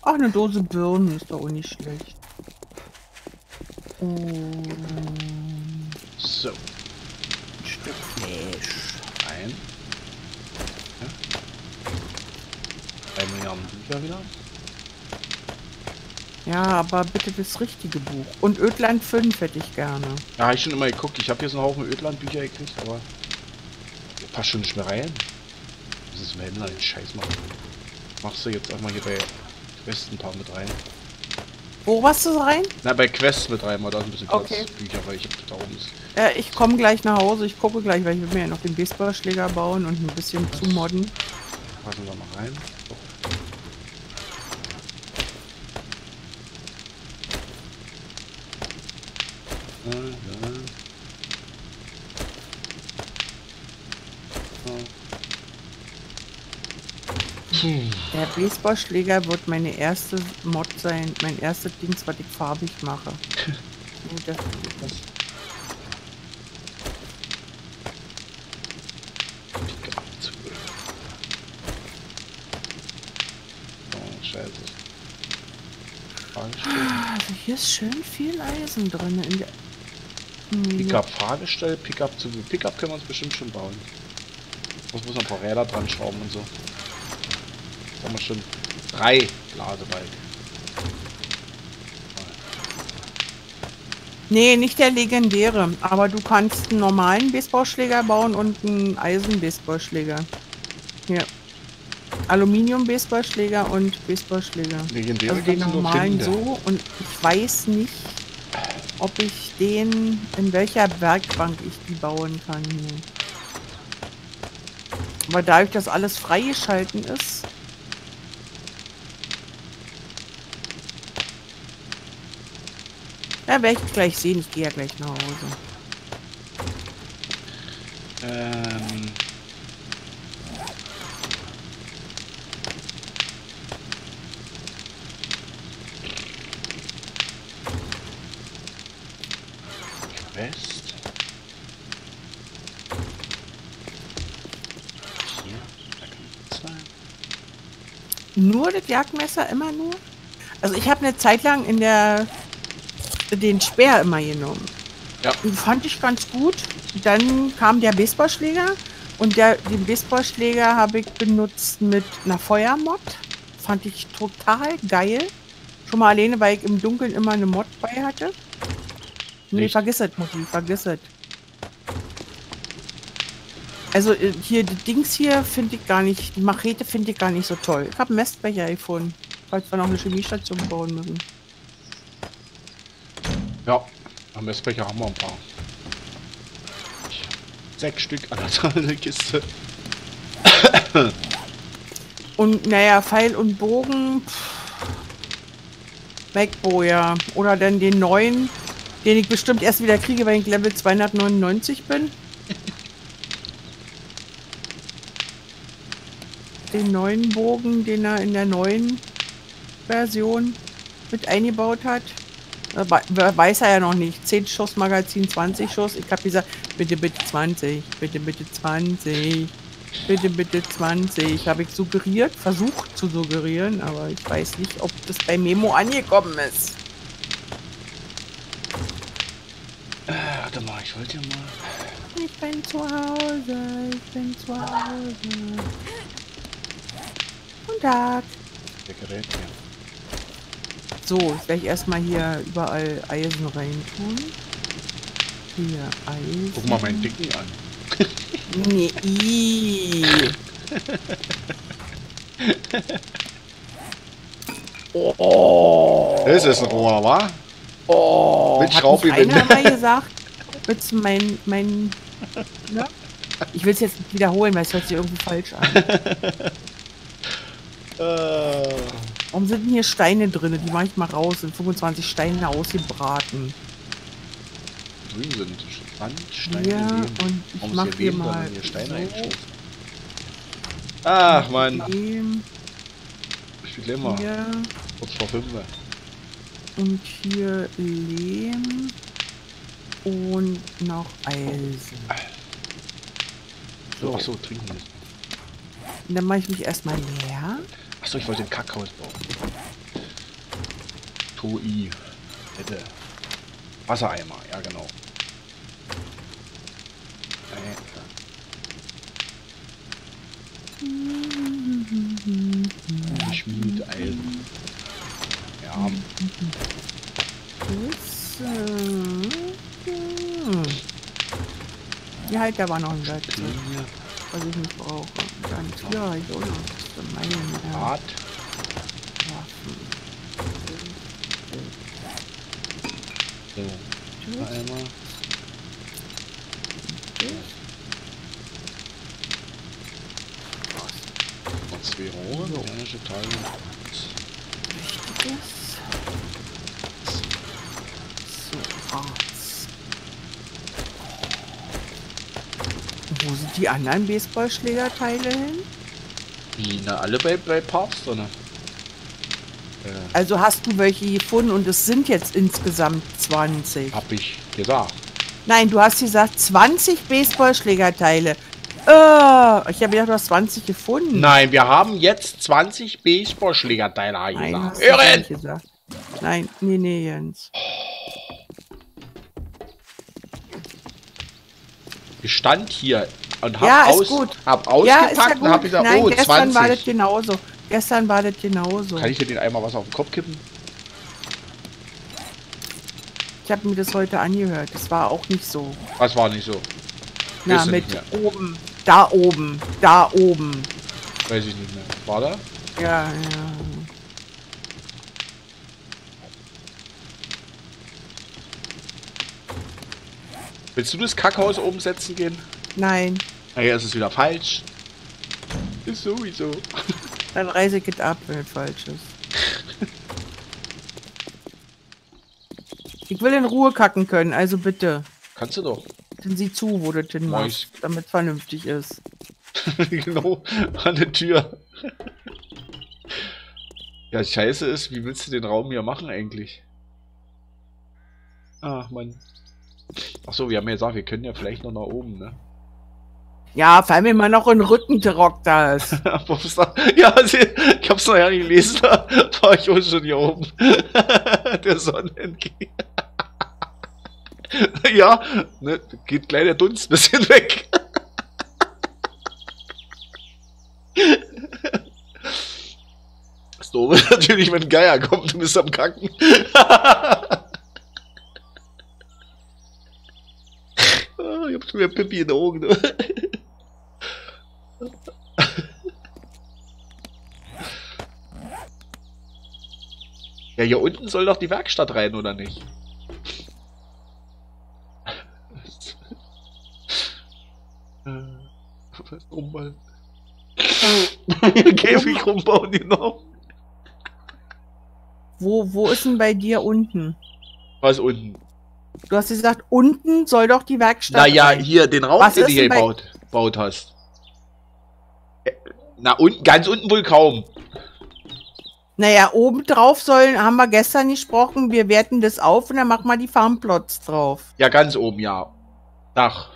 Ach, eine Dose Birnen ist doch auch nicht schlecht. Und so. Ein Stück Fleisch. Ein. Milliarden Bücher wieder. Ja, aber bitte das richtige Buch. Und Ödland 5 hätte ich gerne. Ja, ich schon immer geguckt. Ich habe jetzt einen Haufen Ödland-Bücher gekriegt, aber passt schon nicht mehr rein. Das ist mir immer den Scheiß machen. Machst du jetzt auch mal hier bei Quest ein paar mit rein. Wo warst du rein? Na, bei Quest mit rein, weil da ist ein bisschen Platz, okay. Bücher, weil ich habe da oben ist. Ich komme gleich nach Hause, ich gucke gleich, weil ich will mir ja noch den Baseballschläger bauen und ein bisschen zu modden. Passen wir mal rein. Ja. Der Baseballschläger wird meine erste Mod sein, mein erstes Ding, was ich farbig mache. Das also hier ist schön viel Eisen drin in der Pickup Fahrgestell, Pickup zu Pickup können wir uns bestimmt schon bauen. Was muss man ein paar Räder dran schrauben und so. Jetzt haben wir schon 3 Ladebalken. Nee, nicht der legendäre, aber du kannst einen normalen Baseballschläger bauen und einen Eisen-Baseballschläger. Ja. Aluminium-Baseballschläger und Baseballschläger. Legendäre also den normalen so und ich weiß nicht, ob ich den, in welcher Werkbank ich die bauen kann hier. Aber dadurch, dass alles freigeschalten ist. Ja, werde ich gleich sehen, ich gehe ja gleich nach Hause. Nur das Jagdmesser, immer nur? Also ich habe eine Zeit lang in der den Speer immer genommen. Ja. Und fand ich ganz gut. Dann kam der Baseballschläger und den Baseballschläger habe ich benutzt mit einer Feuermod. Fand ich total geil. Schon mal alleine, weil ich im Dunkeln immer eine Mod bei hatte. Nee, vergiss es, Mutti, vergiss es. Also hier, die Dings hier finde ich gar nicht, die Machete finde ich gar nicht so toll. Ich habe einen Messbecher gefunden, falls wir noch eine Chemiestation bauen müssen. Ja, am Messbecher haben wir ein paar. 6 Stück an der Kiste. Und naja, Pfeil und Bogen. Macboja. Oder dann den neuen, den ich bestimmt erst wieder kriege, wenn ich Level 299 bin. Den neuen Bogen, den er in der neuen Version mit eingebaut hat. Weiß er ja noch nicht. 10 Schuss Magazin, 20 Schuss. Ich habe gesagt, bitte, bitte 20. Bitte, bitte 20. Bitte, bitte 20. Habe ich suggeriert, versucht zu suggerieren, aber ich weiß nicht, ob das bei Memo angekommen ist. Warte mal, ich wollte ja mal... Ich bin zu Hause, ich bin zu Hause. Guten Tag. Der Gerät hier. So, jetzt werde ich erstmal hier überall Eisen rein tun. Hier Eisen. Guck mal meinen Dicken an. Nee. Oh. Das ist ein Rohr, wa? Oh. Mit Schraubibinde. Hat nicht einer mal gesagt, willst du mein... Ne? Ich will es jetzt nicht wiederholen, weil es hört sich irgendwie falsch an. Warum sind denn hier Steine drin? Die mache ich mal raus. Sind 25 Steine ausgebraten. Grün sind Steine. Ja, und ich mache hier mal hier Steine so. Ach, Mann. Ich will Lehm. Kurz vor 5. Und hier Lehm. Und noch Eisen. So. Achso, trinken müssen. Und dann mache ich mich erstmal leer. Achso, ich wollte ein Kackhaus bauen. Toi. Hätte. Wassereimer, ja genau. Schmiedeisen. Ja. Die halt, da war noch ein Wert drin, was ich nicht brauche. Dann hier habe ich auch noch meine Art. So, einmal. Noch 2 Rohre, organische Teile. Wichtiges. So, Arzt. Wo sind die anderen Baseballschlägerteile hin? Wie, na, alle bei Parks drin. Also hast du welche gefunden und es sind jetzt insgesamt 20. Hab ich gesagt. Nein, du hast gesagt 20 Baseballschlägerteile. Ich habe gedacht, du hast 20 gefunden. Nein, wir haben jetzt 20 Baseballschlägerteile eingesagt. Irren! Nein, nee, Jens. Ich stand hier und hab, ja, hab ausgepackt, ja, ja, und hab gesagt, nein, oh, gestern 20. War das genauso. Gestern war das genauso. Kann ich dir den einmal was auf den Kopf kippen? Ich habe mir das heute angehört. Das war auch nicht so. Was war nicht so? Na, mit oben. Da oben. Da oben. Weiß ich nicht mehr. War da? Ja, ja. Willst du das Kackhaus oben setzen gehen? Nein. Naja, ist es wieder falsch. Ist sowieso. Dann reise geht ab, wenn falsch ist. Ich will in Ruhe kacken können, also bitte. Kannst du doch. Dann sieh zu, wo du den machst, damit es vernünftig ist. Genau, an der Tür. Ja, scheiße ist, wie willst du den Raum hier machen eigentlich? Ach, Mann. Achso, wir haben ja gesagt, wir können ja vielleicht noch nach oben, ne? Ja, vor allem immer noch ein Rückenterock da ist. Ja, ich hab's noch ja nicht gelesen, da war ich auch schon hier oben. Der Sonne entgegen. Ja, ne, geht gleich der Dunst ein bisschen weg. Das ist doof natürlich, wenn ein Geier kommt und ist am Kacken. Oh, ich hab schon wieder Pippi in den Augen. Ja, hier unten soll doch die Werkstatt rein, oder nicht? Rumbauen. Käfig rumbauen, genau. Wo ist denn bei dir unten? Was unten? Du hast gesagt, unten soll doch die Werkstatt rein. Naja, hier, den Raum, den du hier gebaut hast. Na, unten, ganz unten wohl kaum. Naja, oben drauf sollen, haben wir gestern gesprochen, wir werten das auf und dann machen wir die Farmplots drauf. Ja, ganz oben, ja. Dach.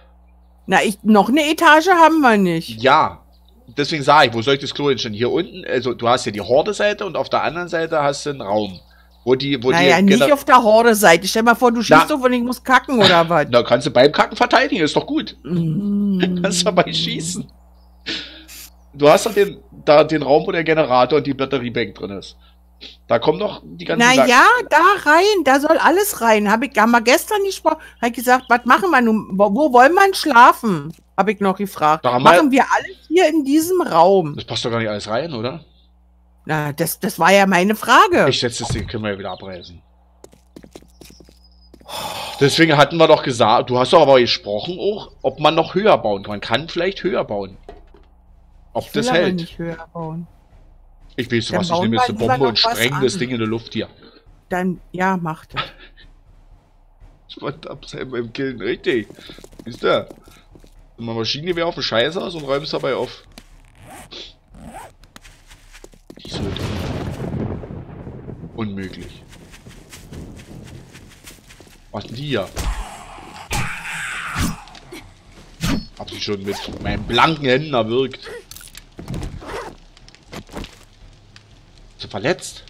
Na, noch eine Etage haben wir nicht. Ja, deswegen sage ich, wo soll ich das Klo hinstellen? Hier unten, also du hast ja die Horde-Seite und auf der anderen Seite hast du einen Raum. Naja, nicht auf der Horde-Seite. Stell mal vor, du schießt doch und ich muss kacken, oder was? Na, kannst du beim Kacken verteidigen, ist doch gut. Mm. Kannst dabei schießen. Du hast doch den Raum, wo der Generator und die Batteriebank drin ist. Da kommen doch die ganzen... Naja, da rein, da soll alles rein. Haben wir gestern gesprochen, habe ich gesagt, was machen wir nun, wo wollen wir schlafen? Habe ich noch gefragt. Machen wir alles hier in diesem Raum. Das passt doch gar nicht alles rein, oder? Na, das war ja meine Frage. Ich schätze, das können wir ja wieder abreißen. Deswegen hatten wir doch gesagt, du hast doch aber gesprochen auch, ob man noch höher bauen kann. Man kann vielleicht höher bauen. Ob ich will das aber hält. Nicht höher bauen. Ich weiß was, ich nehme jetzt eine Bombe und spreng das Ding in die Luft hier. Dann, ja, mach das. Spannend abseits beim Killen, richtig. Wisst ihr? Nimm mal Maschinengewehr auf den Scheiß aus und räumst dabei auf. Die so unmöglich. Was denn die hier? Hab sie schon mit meinen blanken Händen erwürgt. Ist er verletzt?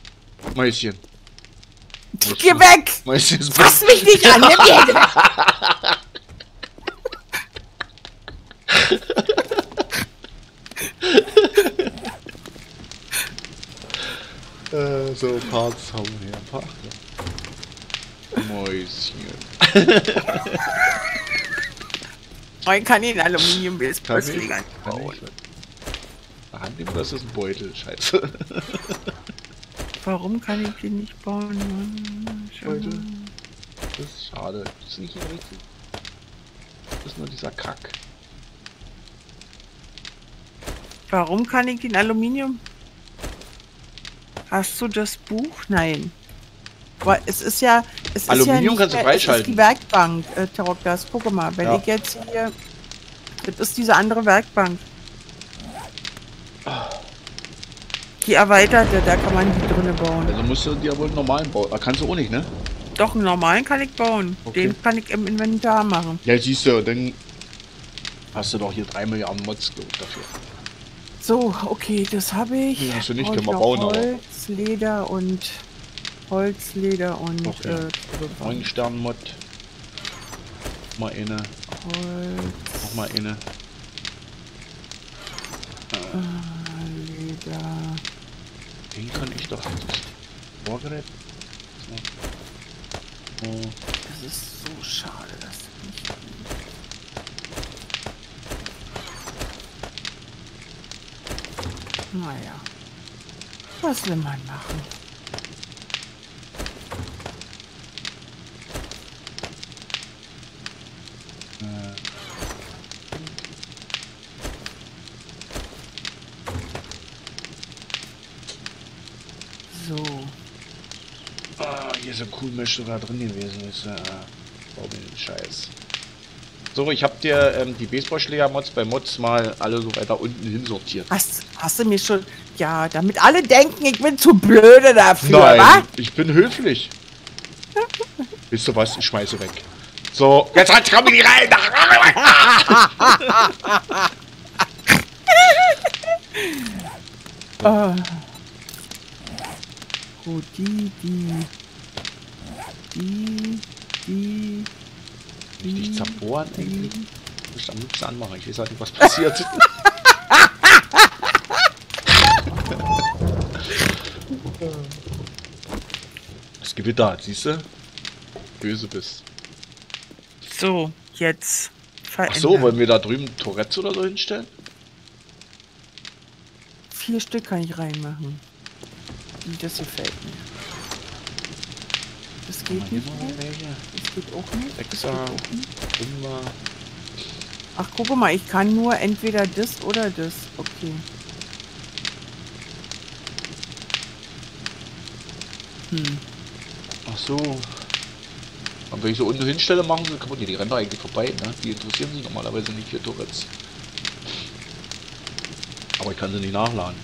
Mäuschen. Geh weg! Mäuschen ist fass mich nicht an! Nimm die Hände weg! So, Parts hauen her. Parts. Mäuschen. Man kann ihn Aluminium-Biss plötzlich einbauen. Annehmen, das ist ein Beutel, scheiße. Warum kann ich den nicht bauen? Leute, das ist schade. Das ist nicht richtig. Das ist nur dieser Kack. Warum kann ich den Aluminium? Hast du das Buch? Nein. Aber es ist ja. Es ist Aluminium ja nicht, kannst du freischalten. Das ist die Werkbank, Tarotgas. Guck mal, wenn ja. Ich jetzt hier. Das ist diese andere Werkbank. Die erweiterte, da kann man die drinne bauen. Also musst du dir wohl einen normalen bauen. Kannst du auch nicht, ne? Doch, einen normalen kann ich bauen. Okay. Den kann ich im Inventar machen. Ja, siehst du, dann hast du doch hier 3 Milliarden Mods dafür. So, okay, das habe ich. Ja, hast du nicht, können wir bauen, Holzleder und... Okay. Neuen Sternmod. Mal inne. Holz. Noch mal inne. Leder. Den kann ich doch nicht. Vorgerät. Oh. Oh. Das ist so schade, dass das nicht geht. Naja. Was will man machen? Cool möchte da drin gewesen ist. Warum den Scheiß? So, ich habe dir die Baseballschläger-Mods bei Mods mal alle so weiter unten hinsortiert. Hast du mir schon... Ja, damit alle denken, ich bin zu blöde dafür, nein, wa? Ich bin höflich. Wisst ihr was? Ich schmeiße weg. So, jetzt halt, komm ich rein! Gut, die dich zerbohren eigentlich. Ich muss am liebsten anmachen, ich weiß halt nicht, was passiert. Das Gewitter hat, siehst du? Böse bist. So, jetzt verändern. Ach so, wollen wir da drüben Tourettes oder so hinstellen? 4 Stück kann ich reinmachen. Und das gefällt mir. Das geht nicht. Das geht auch nicht. Extra. Ach, guck mal, ich kann nur entweder das oder das. Okay. Hm. Ach so. Und wenn ich so unten hinstelle, machen sie kaputt. Die rennen eigentlich vorbei, ne? Die interessieren sich normalerweise nicht für Tourettes. Aber ich kann sie nicht nachladen.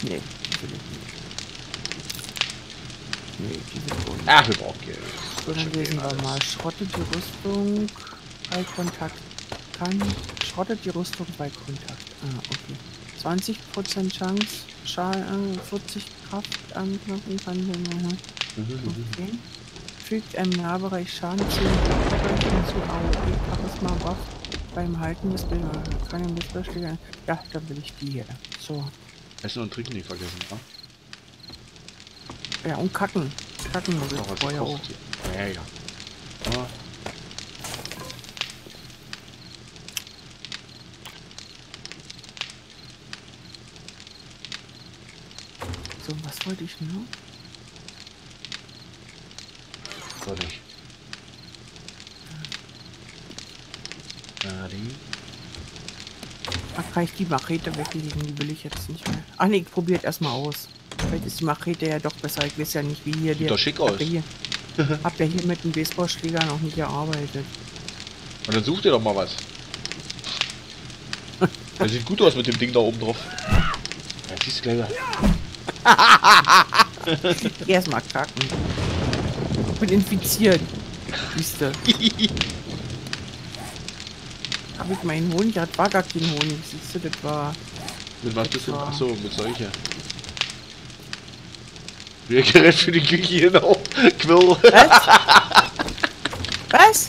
Nee. Nee, die sind unten. Ach, wir brauchen Geld. Dann lesen wir mal. Schrottet die Rüstung bei Kontakt. Schrottet die Rüstung bei Kontakt. Ah, okay. 20% Chance. 40 Kraft anknocken kann. Okay. Fügt im Nahbereich Schaden zu. Charisma Buff beim Halten des Bildes. Kann ich mit durchgehen? Ja, dann will ich die hier. So. Essen und Trinken nicht vergessen, ne? Ja, und kacken. Kacken muss ich vorher auch. Ja, ja. Ah. So, was wollte ich noch? merkwürdig. Da kann ich die Machete weglegen, die will ich jetzt nicht mehr. Ach ne, ich probiere erstmal aus. Vielleicht ist die Machete ja doch besser, ich weiß ja nicht, wie hier der... Sieht doch schick aus. Habt ihr hier mit dem Baseballschläger noch nicht gearbeitet. Und dann sucht ihr doch mal was. Das sieht gut aus mit dem Ding da oben drauf. Das siehst du gleich. Erstmal kacken. Ich bin infiziert. Siehst du. Hab ich meinen Honig? Das war gar kein Honig. Siehst du, das war... Mit was bist du? Achso, mit solcher. Wir gerät für die Küche genau. Quirl. Was? Was?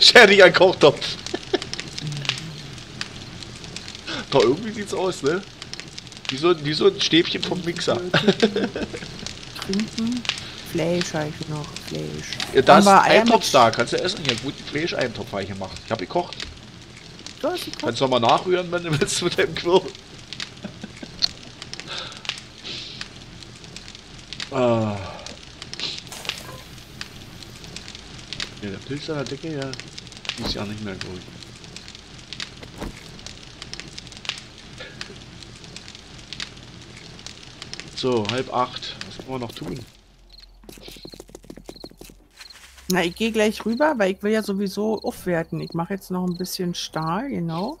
Scher dich an Kochtopf. Doch, irgendwie sieht's aus, ne? Wie so ein Stäbchen vom Mixer. Trinken. Fleisch habe ich noch. Fleisch. Ja, das Eintopf da. Kannst du essen? Ja, guten Fleisch-Eintopf habe ich gemacht. Ich habe gekocht. Du hast gekocht. Kannst du mal nachrühren, wenn du willst, mit deinem Quirl. Ah. Ja, der Pilz an der Decke, ja, ist ja nicht mehr gut. So, 7:30. Was können wir noch tun? Na, ich gehe gleich rüber, weil ich will ja sowieso aufwerten. Ich mache jetzt noch ein bisschen Stahl, genau.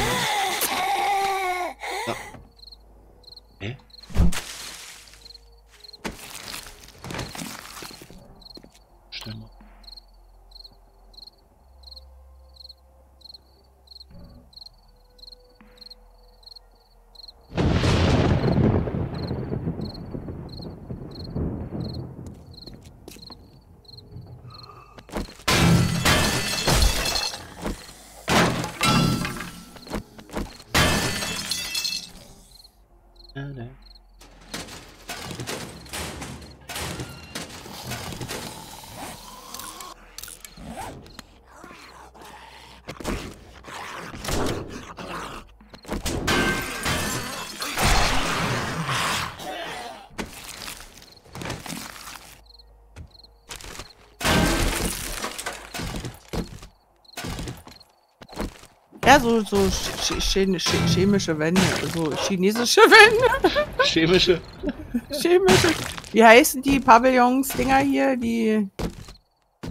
Ja. Hä? Ja, so chemische Wände, so chinesische Wände. Chemische. Wie heißen die Pavillons-Dinger hier? Die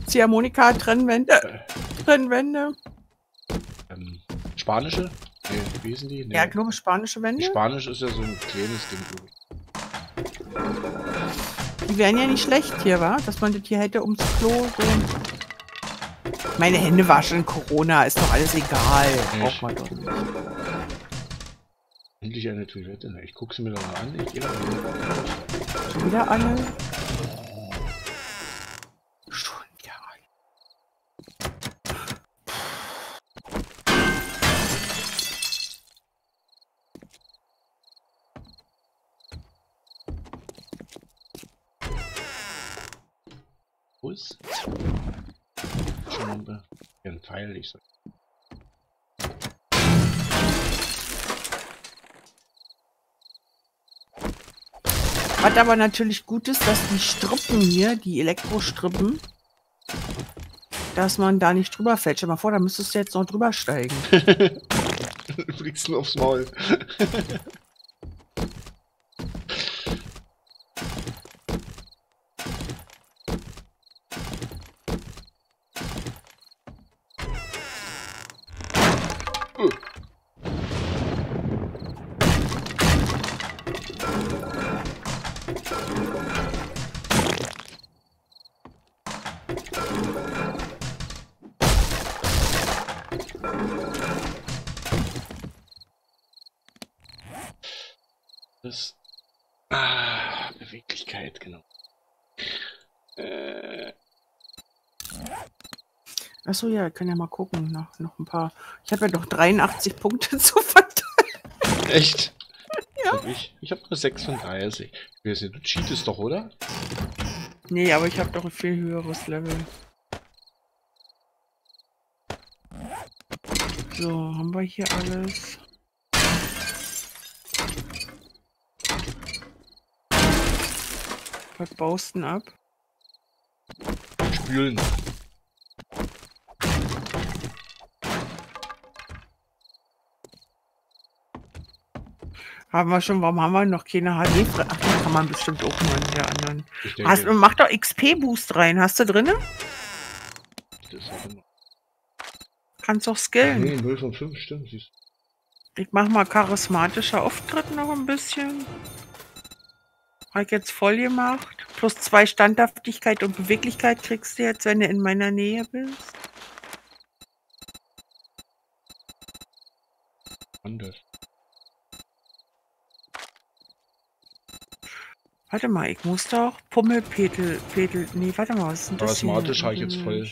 Ziehharmonika-Trennwände? Spanische? Ne, wie sind die? Nee. Ja, ich glaube, spanische Wände. Die Spanisch ist ja so ein kleines Ding. Die wären ja nicht schlecht hier, wa? Dass man das hier hätte ums Klo so... Meine Hände waschen, Corona, ist doch alles egal. Braucht man doch nicht. Endlich eine Toilette. Ich gucke sie mir doch mal an. Ich gehe da schon wieder alle. Schon wieder alle. Wo ist? Ein Pfeil, ich sag. Was aber natürlich gut ist, dass die Strippen hier, die Elektrostrippen, dass man da nicht drüber fällt. Stell mal vor, da müsstest du jetzt noch drüber steigen. Du fliegst nur aufs Maul. Beweglichkeit, genau. Achso, ja, wir können ja mal gucken. Noch ein paar. Ich habe ja noch 83 Punkte zu verteilen. Echt? Ja. Ich habe nur 36. Du cheatest doch, oder? Nee, aber ich habe doch ein viel höheres Level. So, haben wir hier alles? Was baust denn ab? Spülen. Haben wir schon, warum haben wir noch keine HD? Ach, die kann man bestimmt auch mal in der anderen. Mach doch XP-Boost rein, hast du drinne? Das hat immer. Kannst doch skillen. Nee, 0 von 5, stimmt. Siehst. Ich mach mal charismatischer Auftritt noch ein bisschen. Habe ich jetzt voll gemacht. Plus 2 Standhaftigkeit und Beweglichkeit kriegst du jetzt, wenn du in meiner Nähe bist. Anders. Warte mal, ich muss doch Pummelpetel. Nee, warte mal, was ist denn das? Charismatisch habe ich jetzt voll.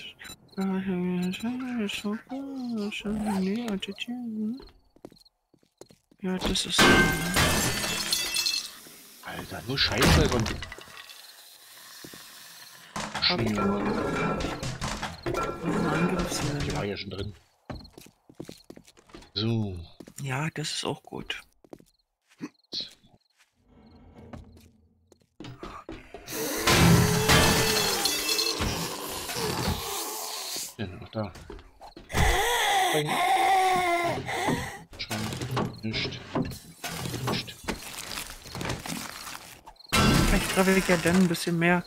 Ja, das ist. Alter, nur Scheiße und. Die war ja schon drin. So. Ja, das ist auch gut. Ja, noch da. Nicht. Vielleicht treffe ich ja dann ein bisschen mehr.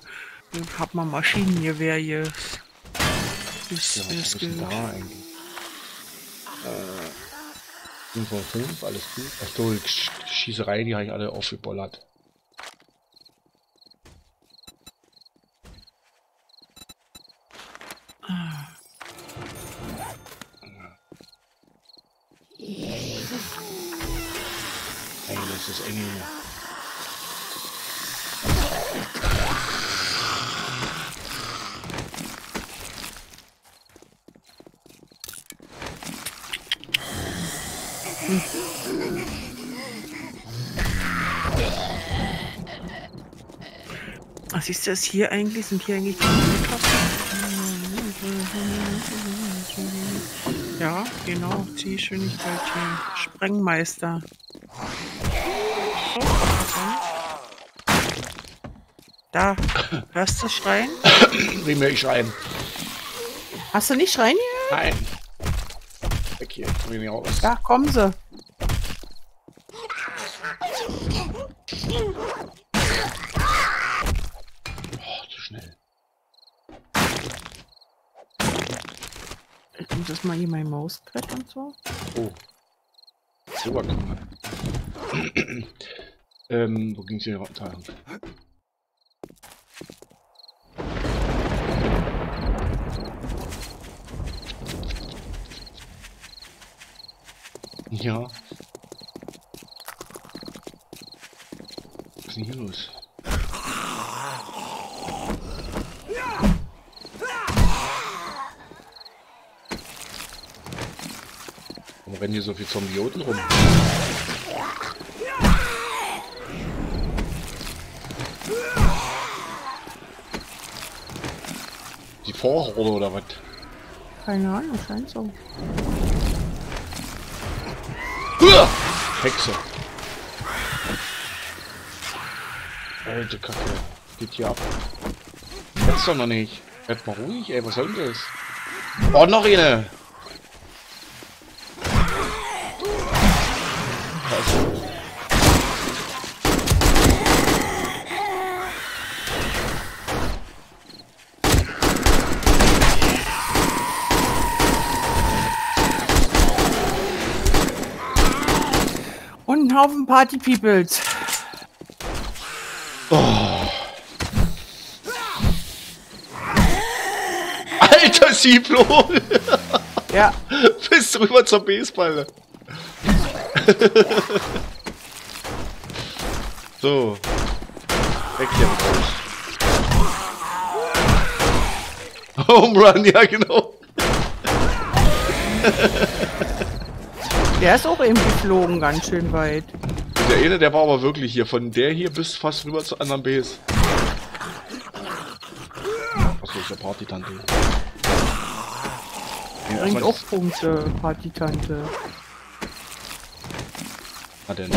Ich hab mal Maschinengewehr hier. Ist da eigentlich? 5 von 5, alles gut. Ach so, Schießerei, die habe ich alle aufgebollert. Das ist eng. Was ist das hier eigentlich? Sind hier eigentlich die Muttersen? Ja, genau. Zielschwindigkeit hier. Sprengmeister. Da, hörst du schreien? Wie mir ich schreien. Hast du nicht schreien hier? Nein. Weg hier, bring mich raus. Da, kommen sie. Oh, zu schnell. Ich muss das mal hier mein Mauspad und so. Oh. Super, guck mal. Wo ging's hier runter? Ja. Was ist denn hier los? Warum rennen hier so viele Zombioten rum? Die Vorhorde oder was? Keine Ahnung, scheint so. Hexe. Alte Kacke. Geht hier ab. Jetzt doch noch nicht. Werd mal ruhig, ey. Was soll denn das? Oh, noch eine. Haufen Party Peoples. Oh. Alter Sieblo! Ja. Bis rüber zur Baseballe. So. Weg hier mit euch. Home Run, ja genau. Der ist auch eben geflogen, ganz schön weit. Und der eine, der war aber wirklich hier, von der hier bis fast rüber zur anderen Base. Achso, ist der Party-Tante. Der bringt auch Punkte, Party-Tante. Ah, denn.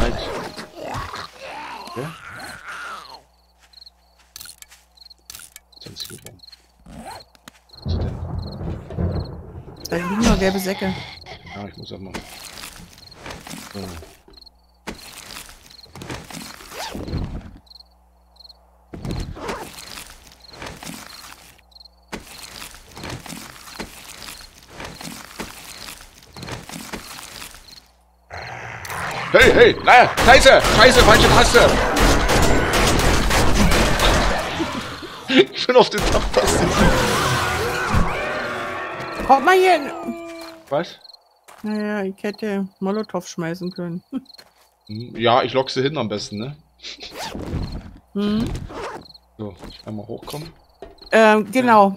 Halt. Ja? Da liegen noch gelbe Säcke. Ja, ich muss auch mal. So. Hey, hey, na, scheiße, scheiße, falsche Taste. Ich bin auf den Tab-Taste. Kommt mal hier hin. Was? Naja, ich hätte Molotow schmeißen können. Ja, ich lock sie hin am besten, ne? Hm. So, ich einmal hochkommen. Genau.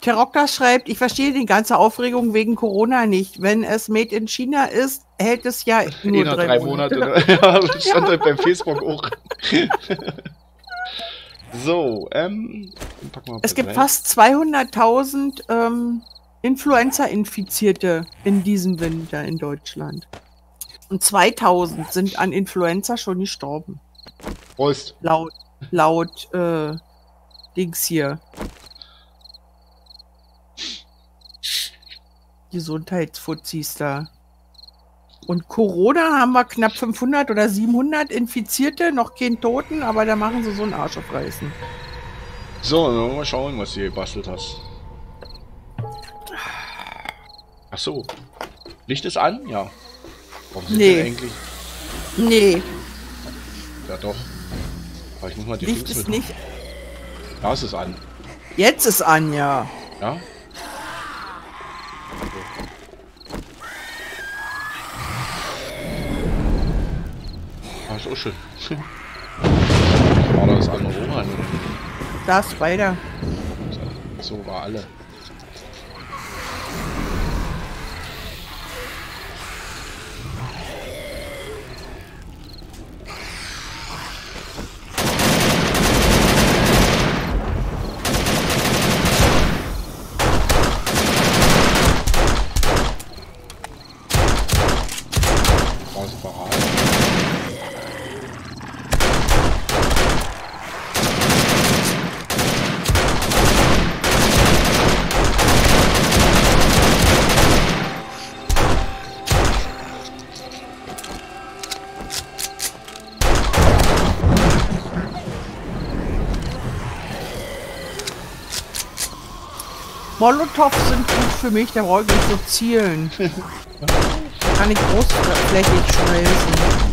Terokta schreibt, ich verstehe die ganze Aufregung wegen Corona nicht. Wenn es made in China ist, hält es ja nur 3 Monate. Ja, das stand halt beim Facebook auch. So, es gibt fast 200.000 Influenza-Infizierte in diesem Winter in Deutschland. Und 2000 sind an Influenza schon gestorben. Prost. Laut Dings hier. Gesundheitsfuzis da. Und Corona haben wir knapp 500 oder 700 Infizierte, noch keinen Toten, aber da machen sie so einen Arsch aufreißen. So, mal schauen, was du hier gebastelt hast. Ach so. Licht ist an? Ja. Warum sind nee. Eigentlich? Nee. Ja doch. Aber ich muss mal die Licht Fuchs ist mitmachen. Nicht. Ja, es ist an. Jetzt ist an, ja. Ja? Ist auch schön. War das andere Roman? Da Spider. So war alle. Molotow sind gut für mich, da brauche ich nicht so zielen. Kann ich großflächig schmeißen.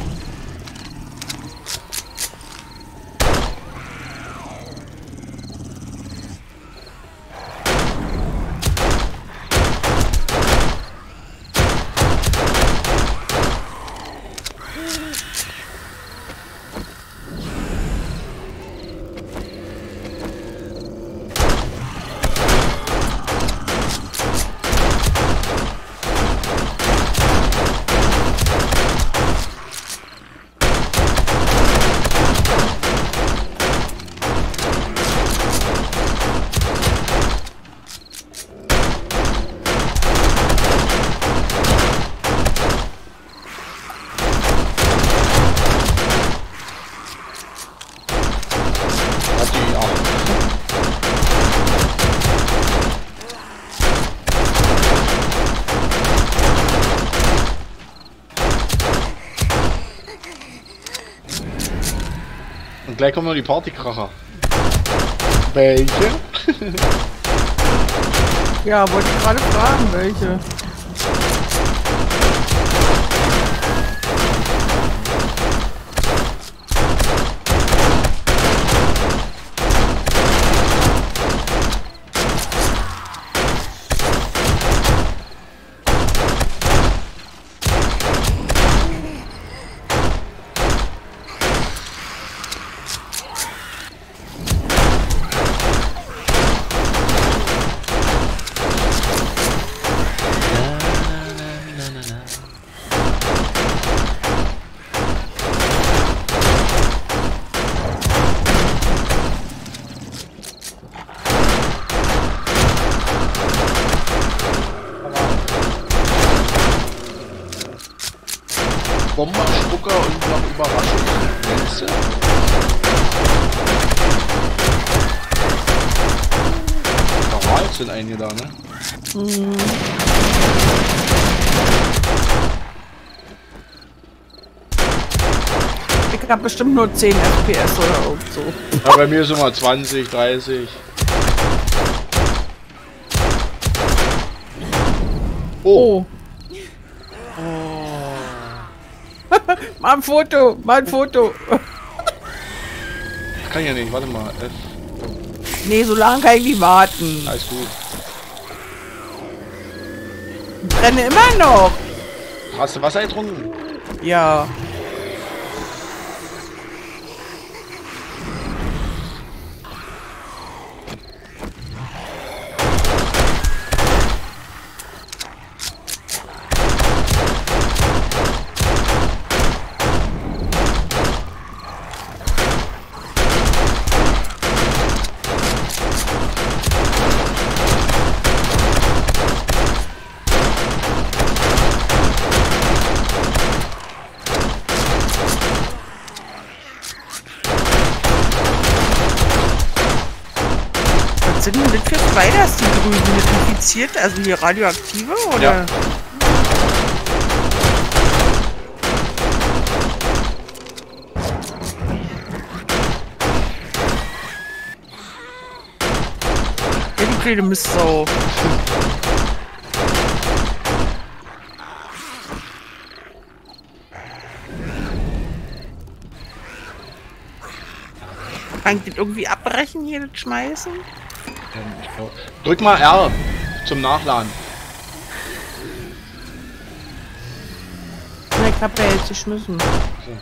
Gleich kommen noch die Partykracher. Welche? Ja, wollte ich gerade fragen, welche. Überraschungsgrüße. Da sind einige da, ne? Mhm. Ich hab bestimmt nur 10 FPS oder so. Ja, bei mir sind wir 20, 30. Oh. Oh. Mal ein Foto, mal ein Foto. Ich kann ja nicht, warte mal. Nee, so lange kann ich nicht warten. Alles gut. Ich brenne immer noch. Hast du Wasser getrunken? Ja. Spiders, die grünen, mit infiziert, also die radioaktive, oder? Ja. Ja, die kleine Mistsau. Kann ich das irgendwie abbrechen hier, das Schmeißen? Ich glaub, drück mal R zum Nachladen. Na, ich hab ja jetzt geschmissen. Okay.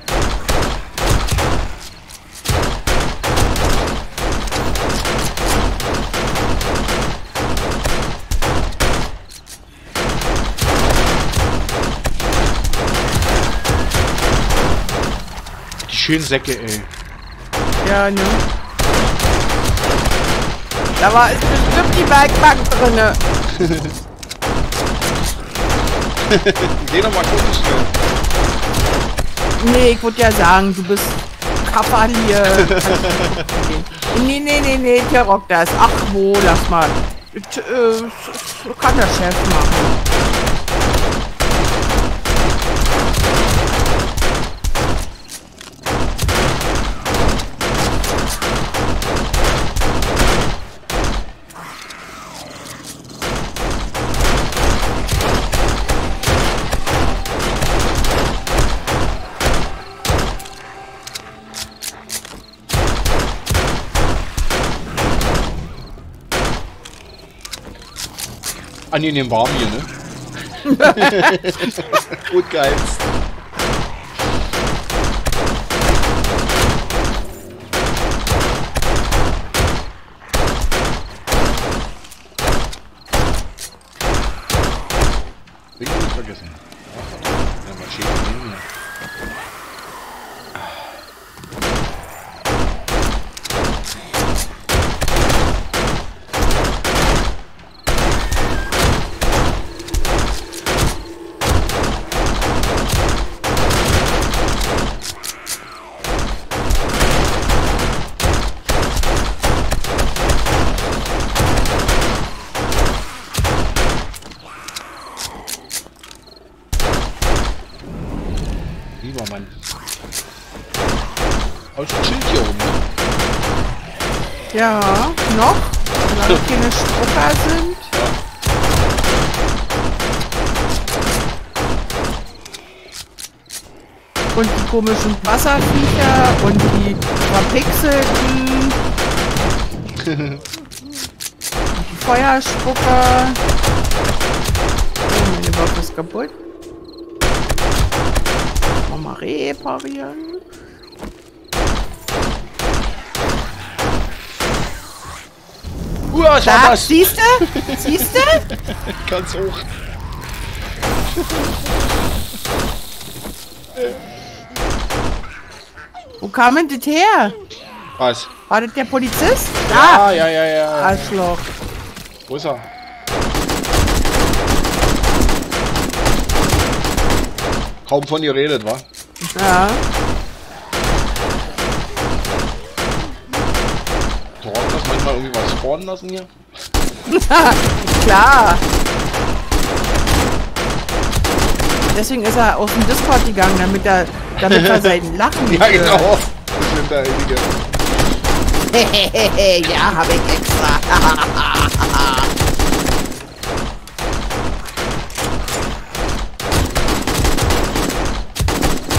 Die schönen Säcke, ey. Ja, ne? Da war bestimmt die Bikebank drinne. Geh doch mal gucken schnell. Nee, ich würde ja sagen, du bist Kappa hier. Nee, nee, nee, nee, der rockt das. Ach wo, lass mal. Kann der Chef machen. Angenehm warm hier, ne? Gut geheizt. Den hab ich vergessen. Ja, mal schön nehmen Ja, noch, weil so keine Strucker sind. Und die komischen Wasserviecher und die verpixelten. Die Feuerspucker. Oh, meine Waffe ist kaputt. Nochmal reparieren. Da, siehst du? Siehst du? Ganz hoch. Wo kam denn das her? Was? War das der Polizist? Da! Ja, ja, ja, ja. Arschloch. Wo ist er? Kaum von dir redet, wa? Ja. Orden lassen hier? Klar! Deswegen ist er aus dem Discord gegangen, damit er seinen Lachen ja, genau! Hehehe, ja, habe ich extra!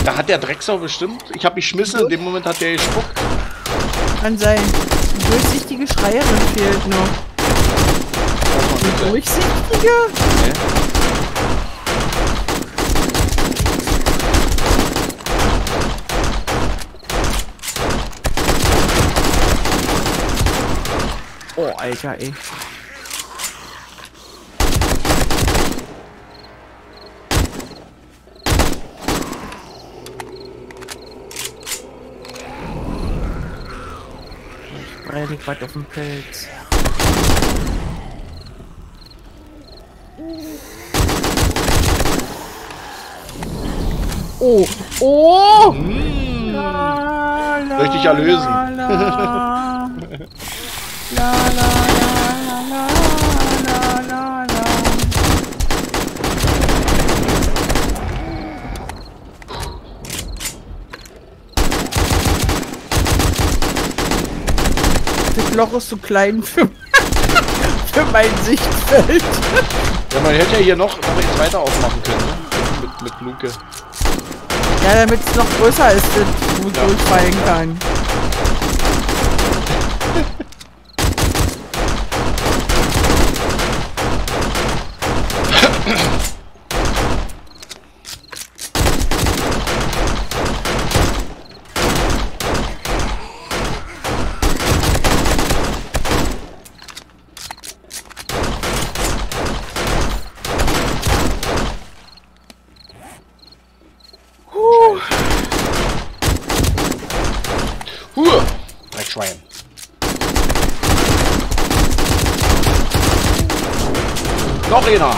Da hat der Drecksau bestimmt. Ich habe mich schmissen, in dem Moment hat der gespuckt. Kann sein. Die durchsichtige Schreierin fehlt noch. Die durchsichtige? Okay. Oh, Alter, ey. Ich weit auf dem Pilz. Oh! Oh! Mm. La, la, soll ich dich erlösen? La, la, la, la, la, la, la, la, la. Loch ist zu klein für mein Sichtfeld. Ja, man hätte ja hier noch jetzt weiter aufmachen können, ne? Mit Luke. Ja, damit es noch größer ist, dass du durchfallen kann. Noch einer!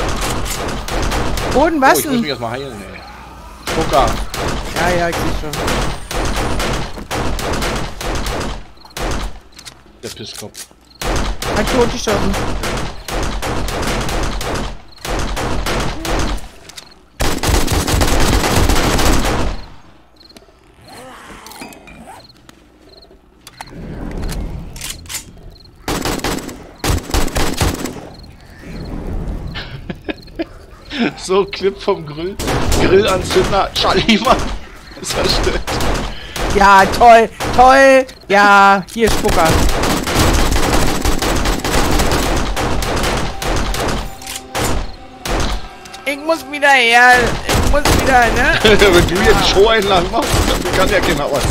Und was? Oh, ich muss mich erstmal heilen, ey. Guck da. Ja, ich seh schon. Der Pisskopf. Hat tot geschossen. So, Clip vom Grill. Grillanzünder. Charlie, Mann. Ist verstört. Ja, toll. Toll. Ja, hier Spucker. Ich muss wieder her. Ich muss wieder, ne? Wenn du hier die Show einladen machst, dann kann ja keiner was.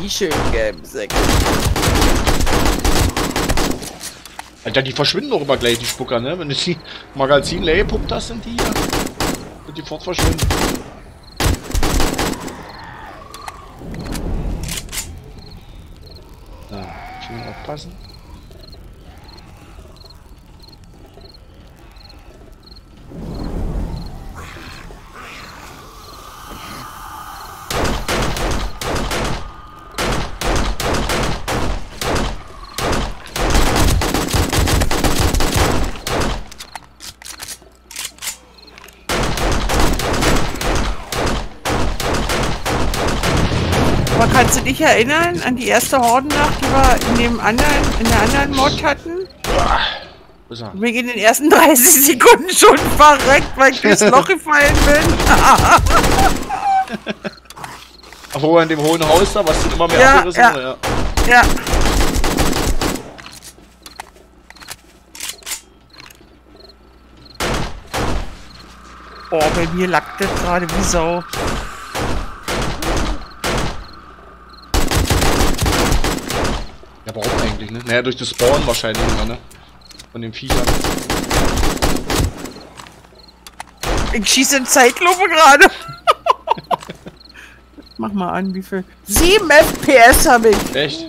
Wie schön, gelben Sack. Alter, die verschwinden doch immer gleich, die Spucker, ne? Wenn du die Magazin leer gepumpt hast, sind die hier. Und die fort verschwinden. Da, schön aufpassen. Kannst du dich erinnern an die erste Hordennacht, die wir in der anderen Mod hatten? Mir in den ersten 30 Sekunden schon verreckt, weil ich durchs Loch gefallen bin. Obwohl in dem hohen Haus da, was sind immer mehr abgerissen? Ja. Oh, bei mir lag das gerade wie Sau. Ja, warum eigentlich, ne? Naja, durch das Spawn wahrscheinlich immer, ne? Von den Viechern. Ich schieße in Zeitlupe gerade. Mach mal an, wie viel... 7 FPS habe ich! Echt?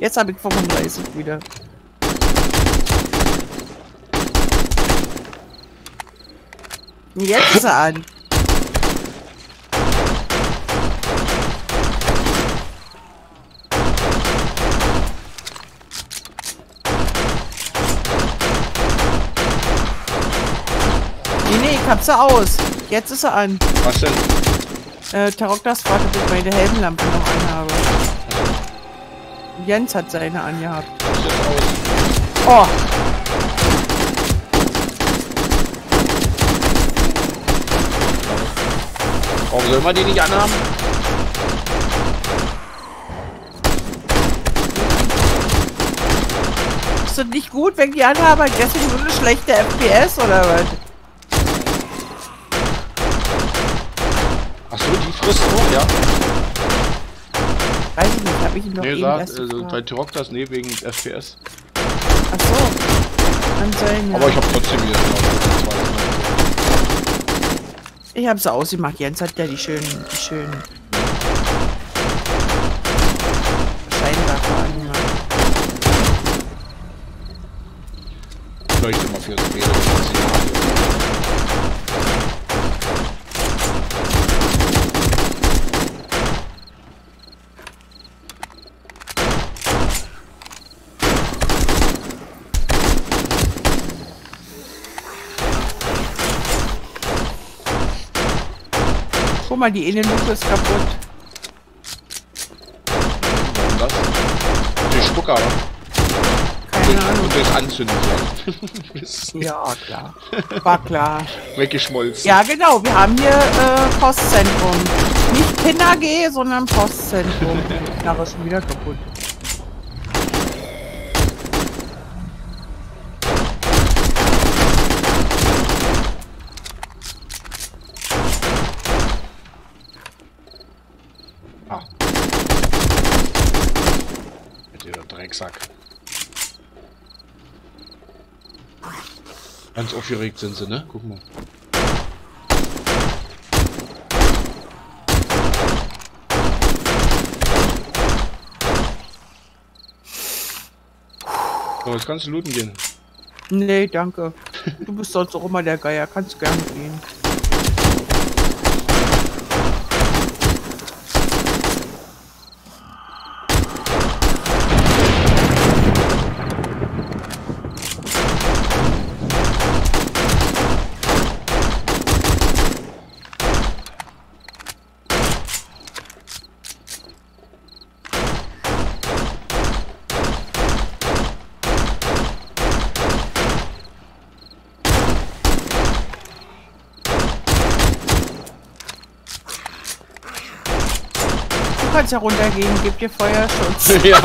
Jetzt habe ich 35 wieder. Jetzt ist er an. Ich hab sie aus. Jetzt ist er an. Was denn? Taroklas wartet, bis ich meine Helmlampe noch anhabe. Jens hat seine angehabt. Oh! Warum soll man die nicht anhaben? Ist das nicht gut, wenn die anhaben? Deswegen so eine schlechte FPS oder was? Ja. Weiß ich nicht, hab ich ihn noch eben erst gefragt. Bei Tyroktas, nee, wegen FPS. Ach so. Anzeigen, ja. Aber ich hab trotzdem wieder noch. Ich hab's ausgemacht, Jens hat ja die schönen... Scheinwerfer angehabt. Leuchte mal für das Spiel. Guck mal, die Innenlupe ist kaputt. Warum das? Der Spucker, oder? Keine Ahnung. Durch Anzünden. Ja, klar. War klar. Weggeschmolzen. Ja, genau. Wir haben hier Postzentrum. Nicht Pin AG, sondern Postzentrum. Da war schon wieder kaputt. Ganz aufgeregt sind sie, ne? Guck mal. So, jetzt kannst du looten gehen. Nee, danke. Du bist sonst auch immer der Geier. Kannst gerne gehen. Heruntergehen, gib dir Feuerschutz. Ja.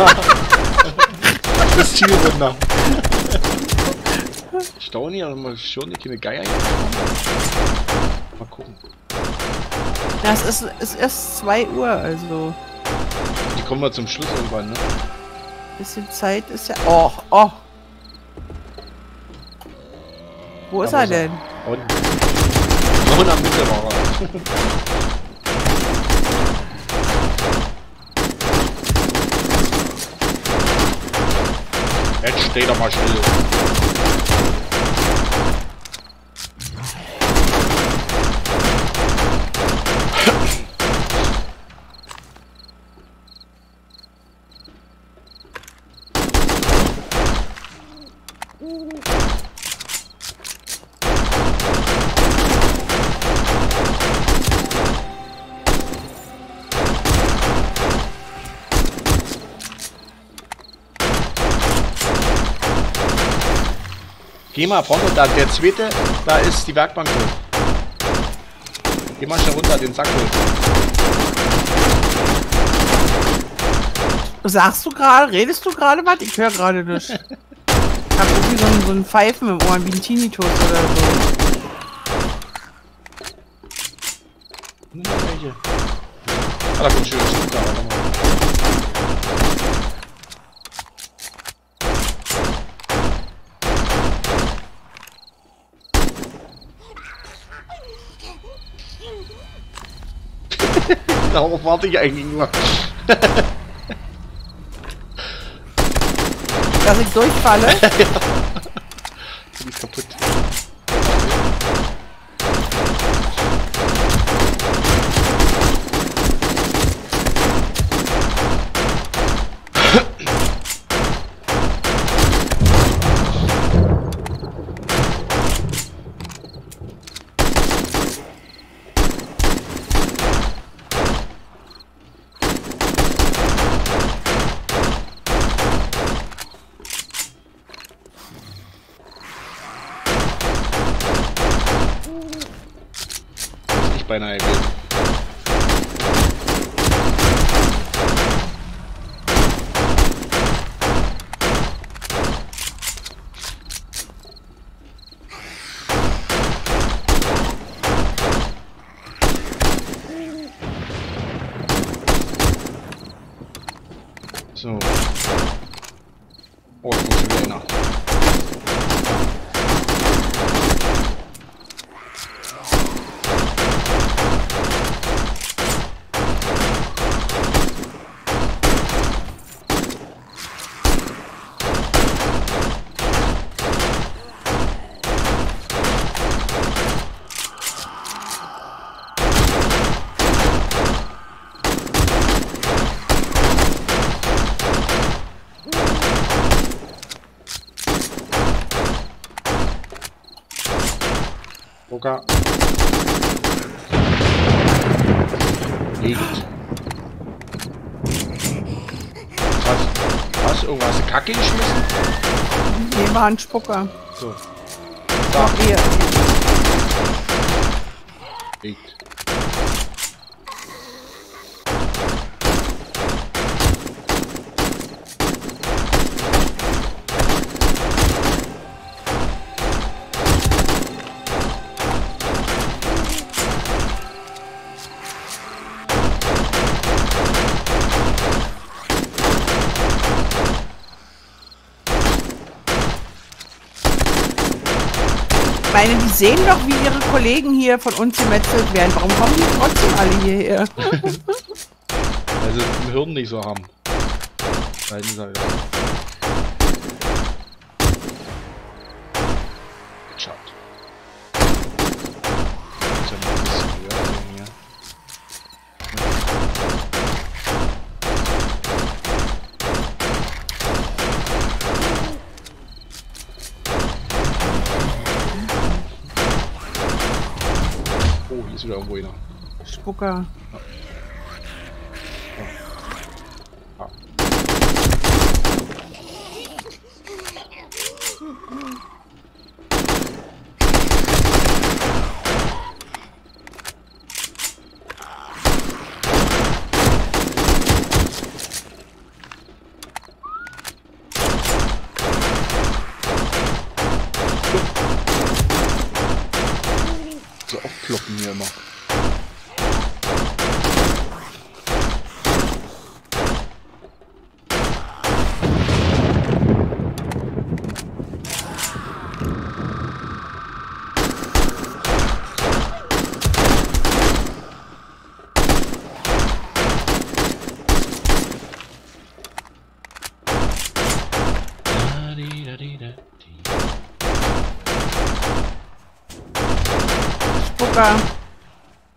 Das Tier runter. Ich staune ja mal schon, ich keine Geier. Mal gucken. Das ist, erst 2 Uhr, also. Die kommen wir zum Schluss irgendwann, ne? Bisschen Zeit ist ja. Oh, oh. Wo da ist er denn? Unten. Noch in der Mitte war er. Jetzt steht er mal still. Geh mal vorne, da der zweite, da ist die Werkbank drin. Geh mal schnell runter, den Sack holen. Sagst du gerade, redest du gerade was? Ich höre gerade nichts. Ich hab irgendwie so einen Pfeifen im Ohr, wie ein Tinnitus oder so. Ah, da kommt schön. Darauf warte ich eigentlich nur. Dass ich durchfalle? Ja. Bin ich kaputt. fast beinahe gut. So. Oh, ich muss wieder hin. Luca. Was? Irgendwas in Kacke geschmissen? Nee, war ein Spucker. So. Da. Ach, hier. Liegt. Ich meine, die sehen doch, wie ihre Kollegen hier von uns gemetzelt werden. Warum kommen die trotzdem alle hierher? Weil sie den Hirn nicht so haben. Nein, schaut. Wieder irgendwo hin. Spucker. Ja. Ja. Ja. Kloppen hier immer.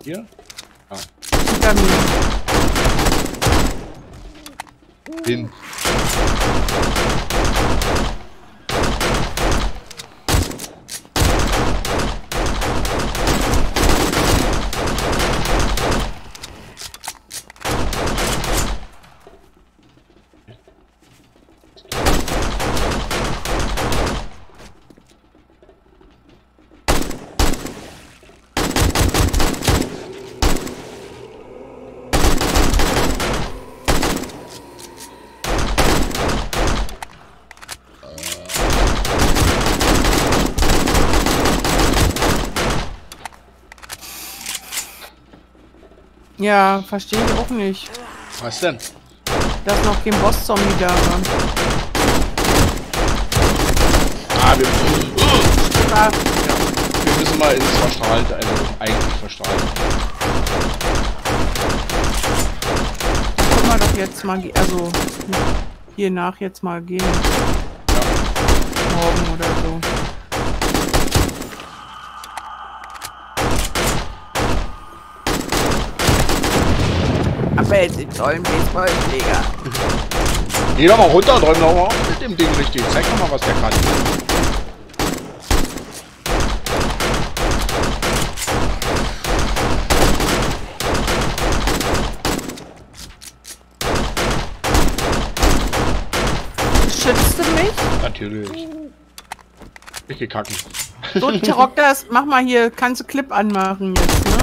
Hier? Ah. Hinter mir. Hin. Ja, verstehe ich auch nicht. Was denn? Dass noch kein Boss-Zombie da war. Wir müssen mal ins Verstrahlte, also eigentlich verstrahlen. Guck mal doch jetzt mal, also hier nach jetzt mal gehen. Ja. Morgen oder so. Welt in tollen Baseballschläger. Geh doch mal runter, träum doch mal auf mit dem Ding richtig. Zeig doch mal, was der kann. Schützt du mich? Natürlich. Ich geh kacken. So, Teroktas, mach mal hier, kannst du Clip anmachen jetzt, ne?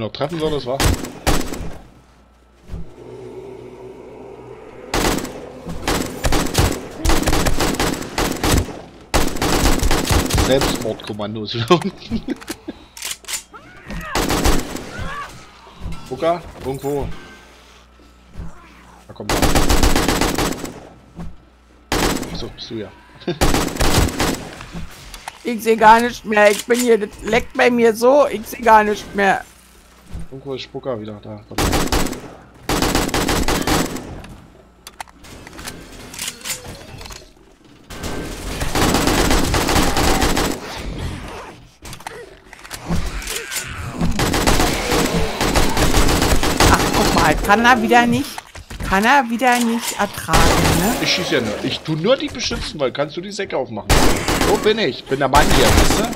Wenn er noch treffen soll, das war's. Selbstmordkommandos wieder unten. Buka, irgendwo. Da kommt er. Achso, bist du ja. Ich sehe gar nicht mehr. Ich bin hier, das leckt bei mir so. Ich sehe gar nicht mehr. Irgendwo ist Buka wieder da. Komm. Kann er wieder nicht, ertragen, ne? Ich schieße ja nicht. Ich tu nur die beschützen, weil kannst du die Säcke aufmachen. Wo bin ich? Bin der Mann hier, weißt du?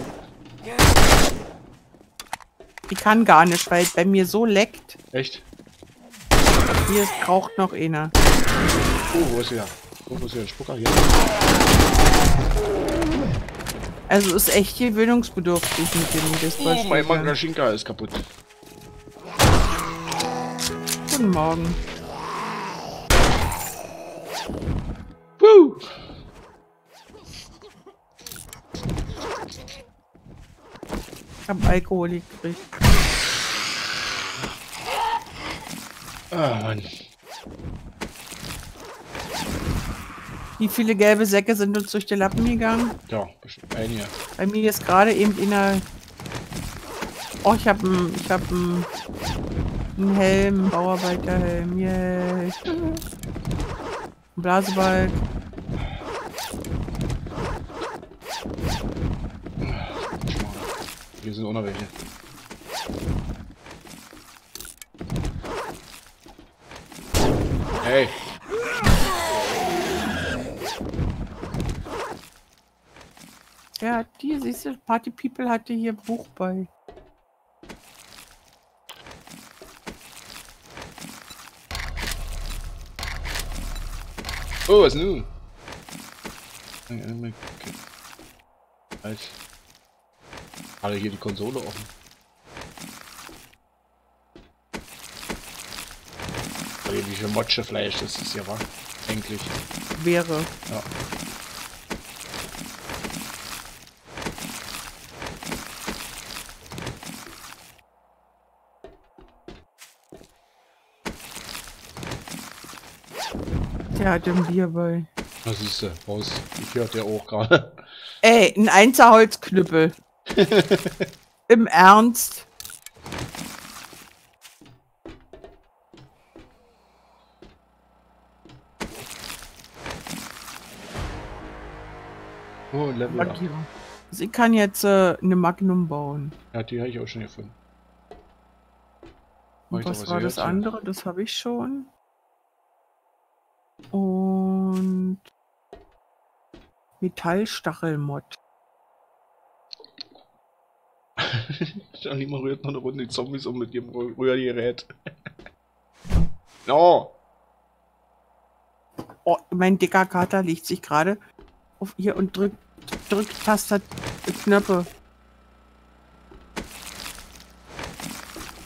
Ich kann gar nicht, weil bei mir so leckt. Echt? Hier braucht noch einer. Oh, wo ist er? Wo ist er? Spucker hier. Also ist echt hier gewöhnungsbedürftig mit dem Display. Oh, mein Mangaschinka ist kaputt. Guten Morgen. Woo. Ich hab Alkohol gekriegt. Ah, Mann. Wie viele gelbe Säcke sind uns durch die Lappen gegangen? Ja, bestimmt einige. Bei mir ist gerade eben in der... Oh, ich hab einen... Ein Helm, Bauarbeiterhelm, yes. Blasebalg. Wir sind ohne welche. Hey! Ja, die, siehst du, Party People hatte hier Buch bei. Oh, was nun? Okay. Halt. Alle hier die Konsole offen. Alter, wie viel Motschefleisch das ist ja wahr. Eigentlich. Wäre. Ja. Der hat ein Bier bei. Das ist der Haus. Ich hörte ja auch gerade. Ey, ein Einzerholzknüppel. Im Ernst? Oh, Level 8. Sie kann jetzt eine Magnum bauen. Ja, die habe ich auch schon gefunden. Was war das andere? Das habe ich schon. Und Metallstachelmod. Janima rührt noch eine Runde die Zombies um mit ihrem Rührgerät. No! Oh, mein dicker Kater legt sich gerade auf ihr und drückt Tasterknöpfe.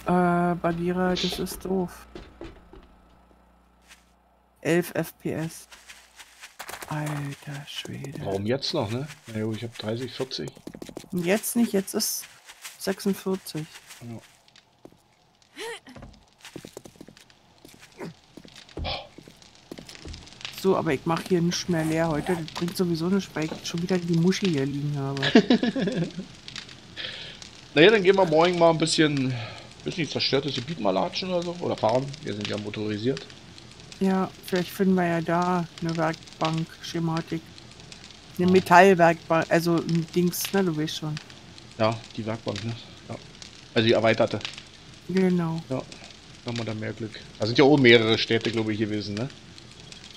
Bagheera, das ist doof. 11 FPS. Alter Schwede. Warum jetzt noch, ne? Naja, ich habe 30, 40. Jetzt nicht, jetzt ist 46. Ja. So, aber ich mache hier nicht mehr leer heute. Das bringt sowieso nichts, weil ich schon wieder die Muschi hier liegen habe. Naja, dann gehen wir morgen mal ein bisschen zerstörtes Gebiet mal latschen oder so. Oder fahren. Wir sind ja motorisiert. Ja, vielleicht finden wir ja da eine Werkbank-Schematik. Eine Metallwerkbank, also ein Dings, ne, du weißt schon. Ja, die Werkbank, ne? Ja. Also die erweiterte. Genau. Ja, haben wir da mehr Glück. Da sind ja auch mehrere Städte, glaube ich, gewesen, ne?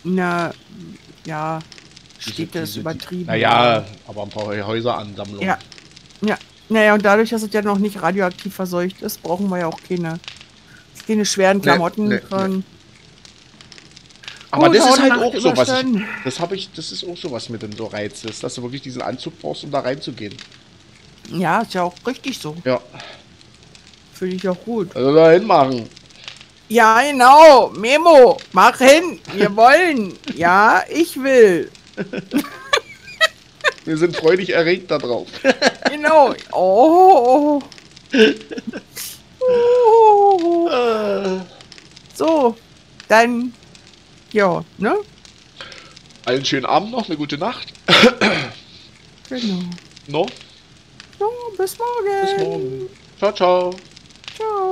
Na, ja, Städte ist übertrieben. Naja, aber ein paar Häuseransammlungen. Ja, ja. Naja, und dadurch, dass es ja noch nicht radioaktiv verseucht ist, brauchen wir ja auch keine schweren Klamotten dran. Nee. Aber das ist halt auch so was. Das ist auch so was mit dem so Reiz ist, dass du wirklich diesen Anzug brauchst, um da reinzugehen. Ja, ist ja auch richtig so. Ja. Finde ich auch gut. Also da hinmachen. Ja, genau. Memo, mach hin. Wir wollen. Ja, ich will. Wir sind freudig erregt da drauf. Genau. Oh. Oh. So, dann, ja, ne? Einen schönen Abend noch, eine gute Nacht. Genau. No? Ja, bis morgen. Bis morgen. Ciao, ciao. Ciao.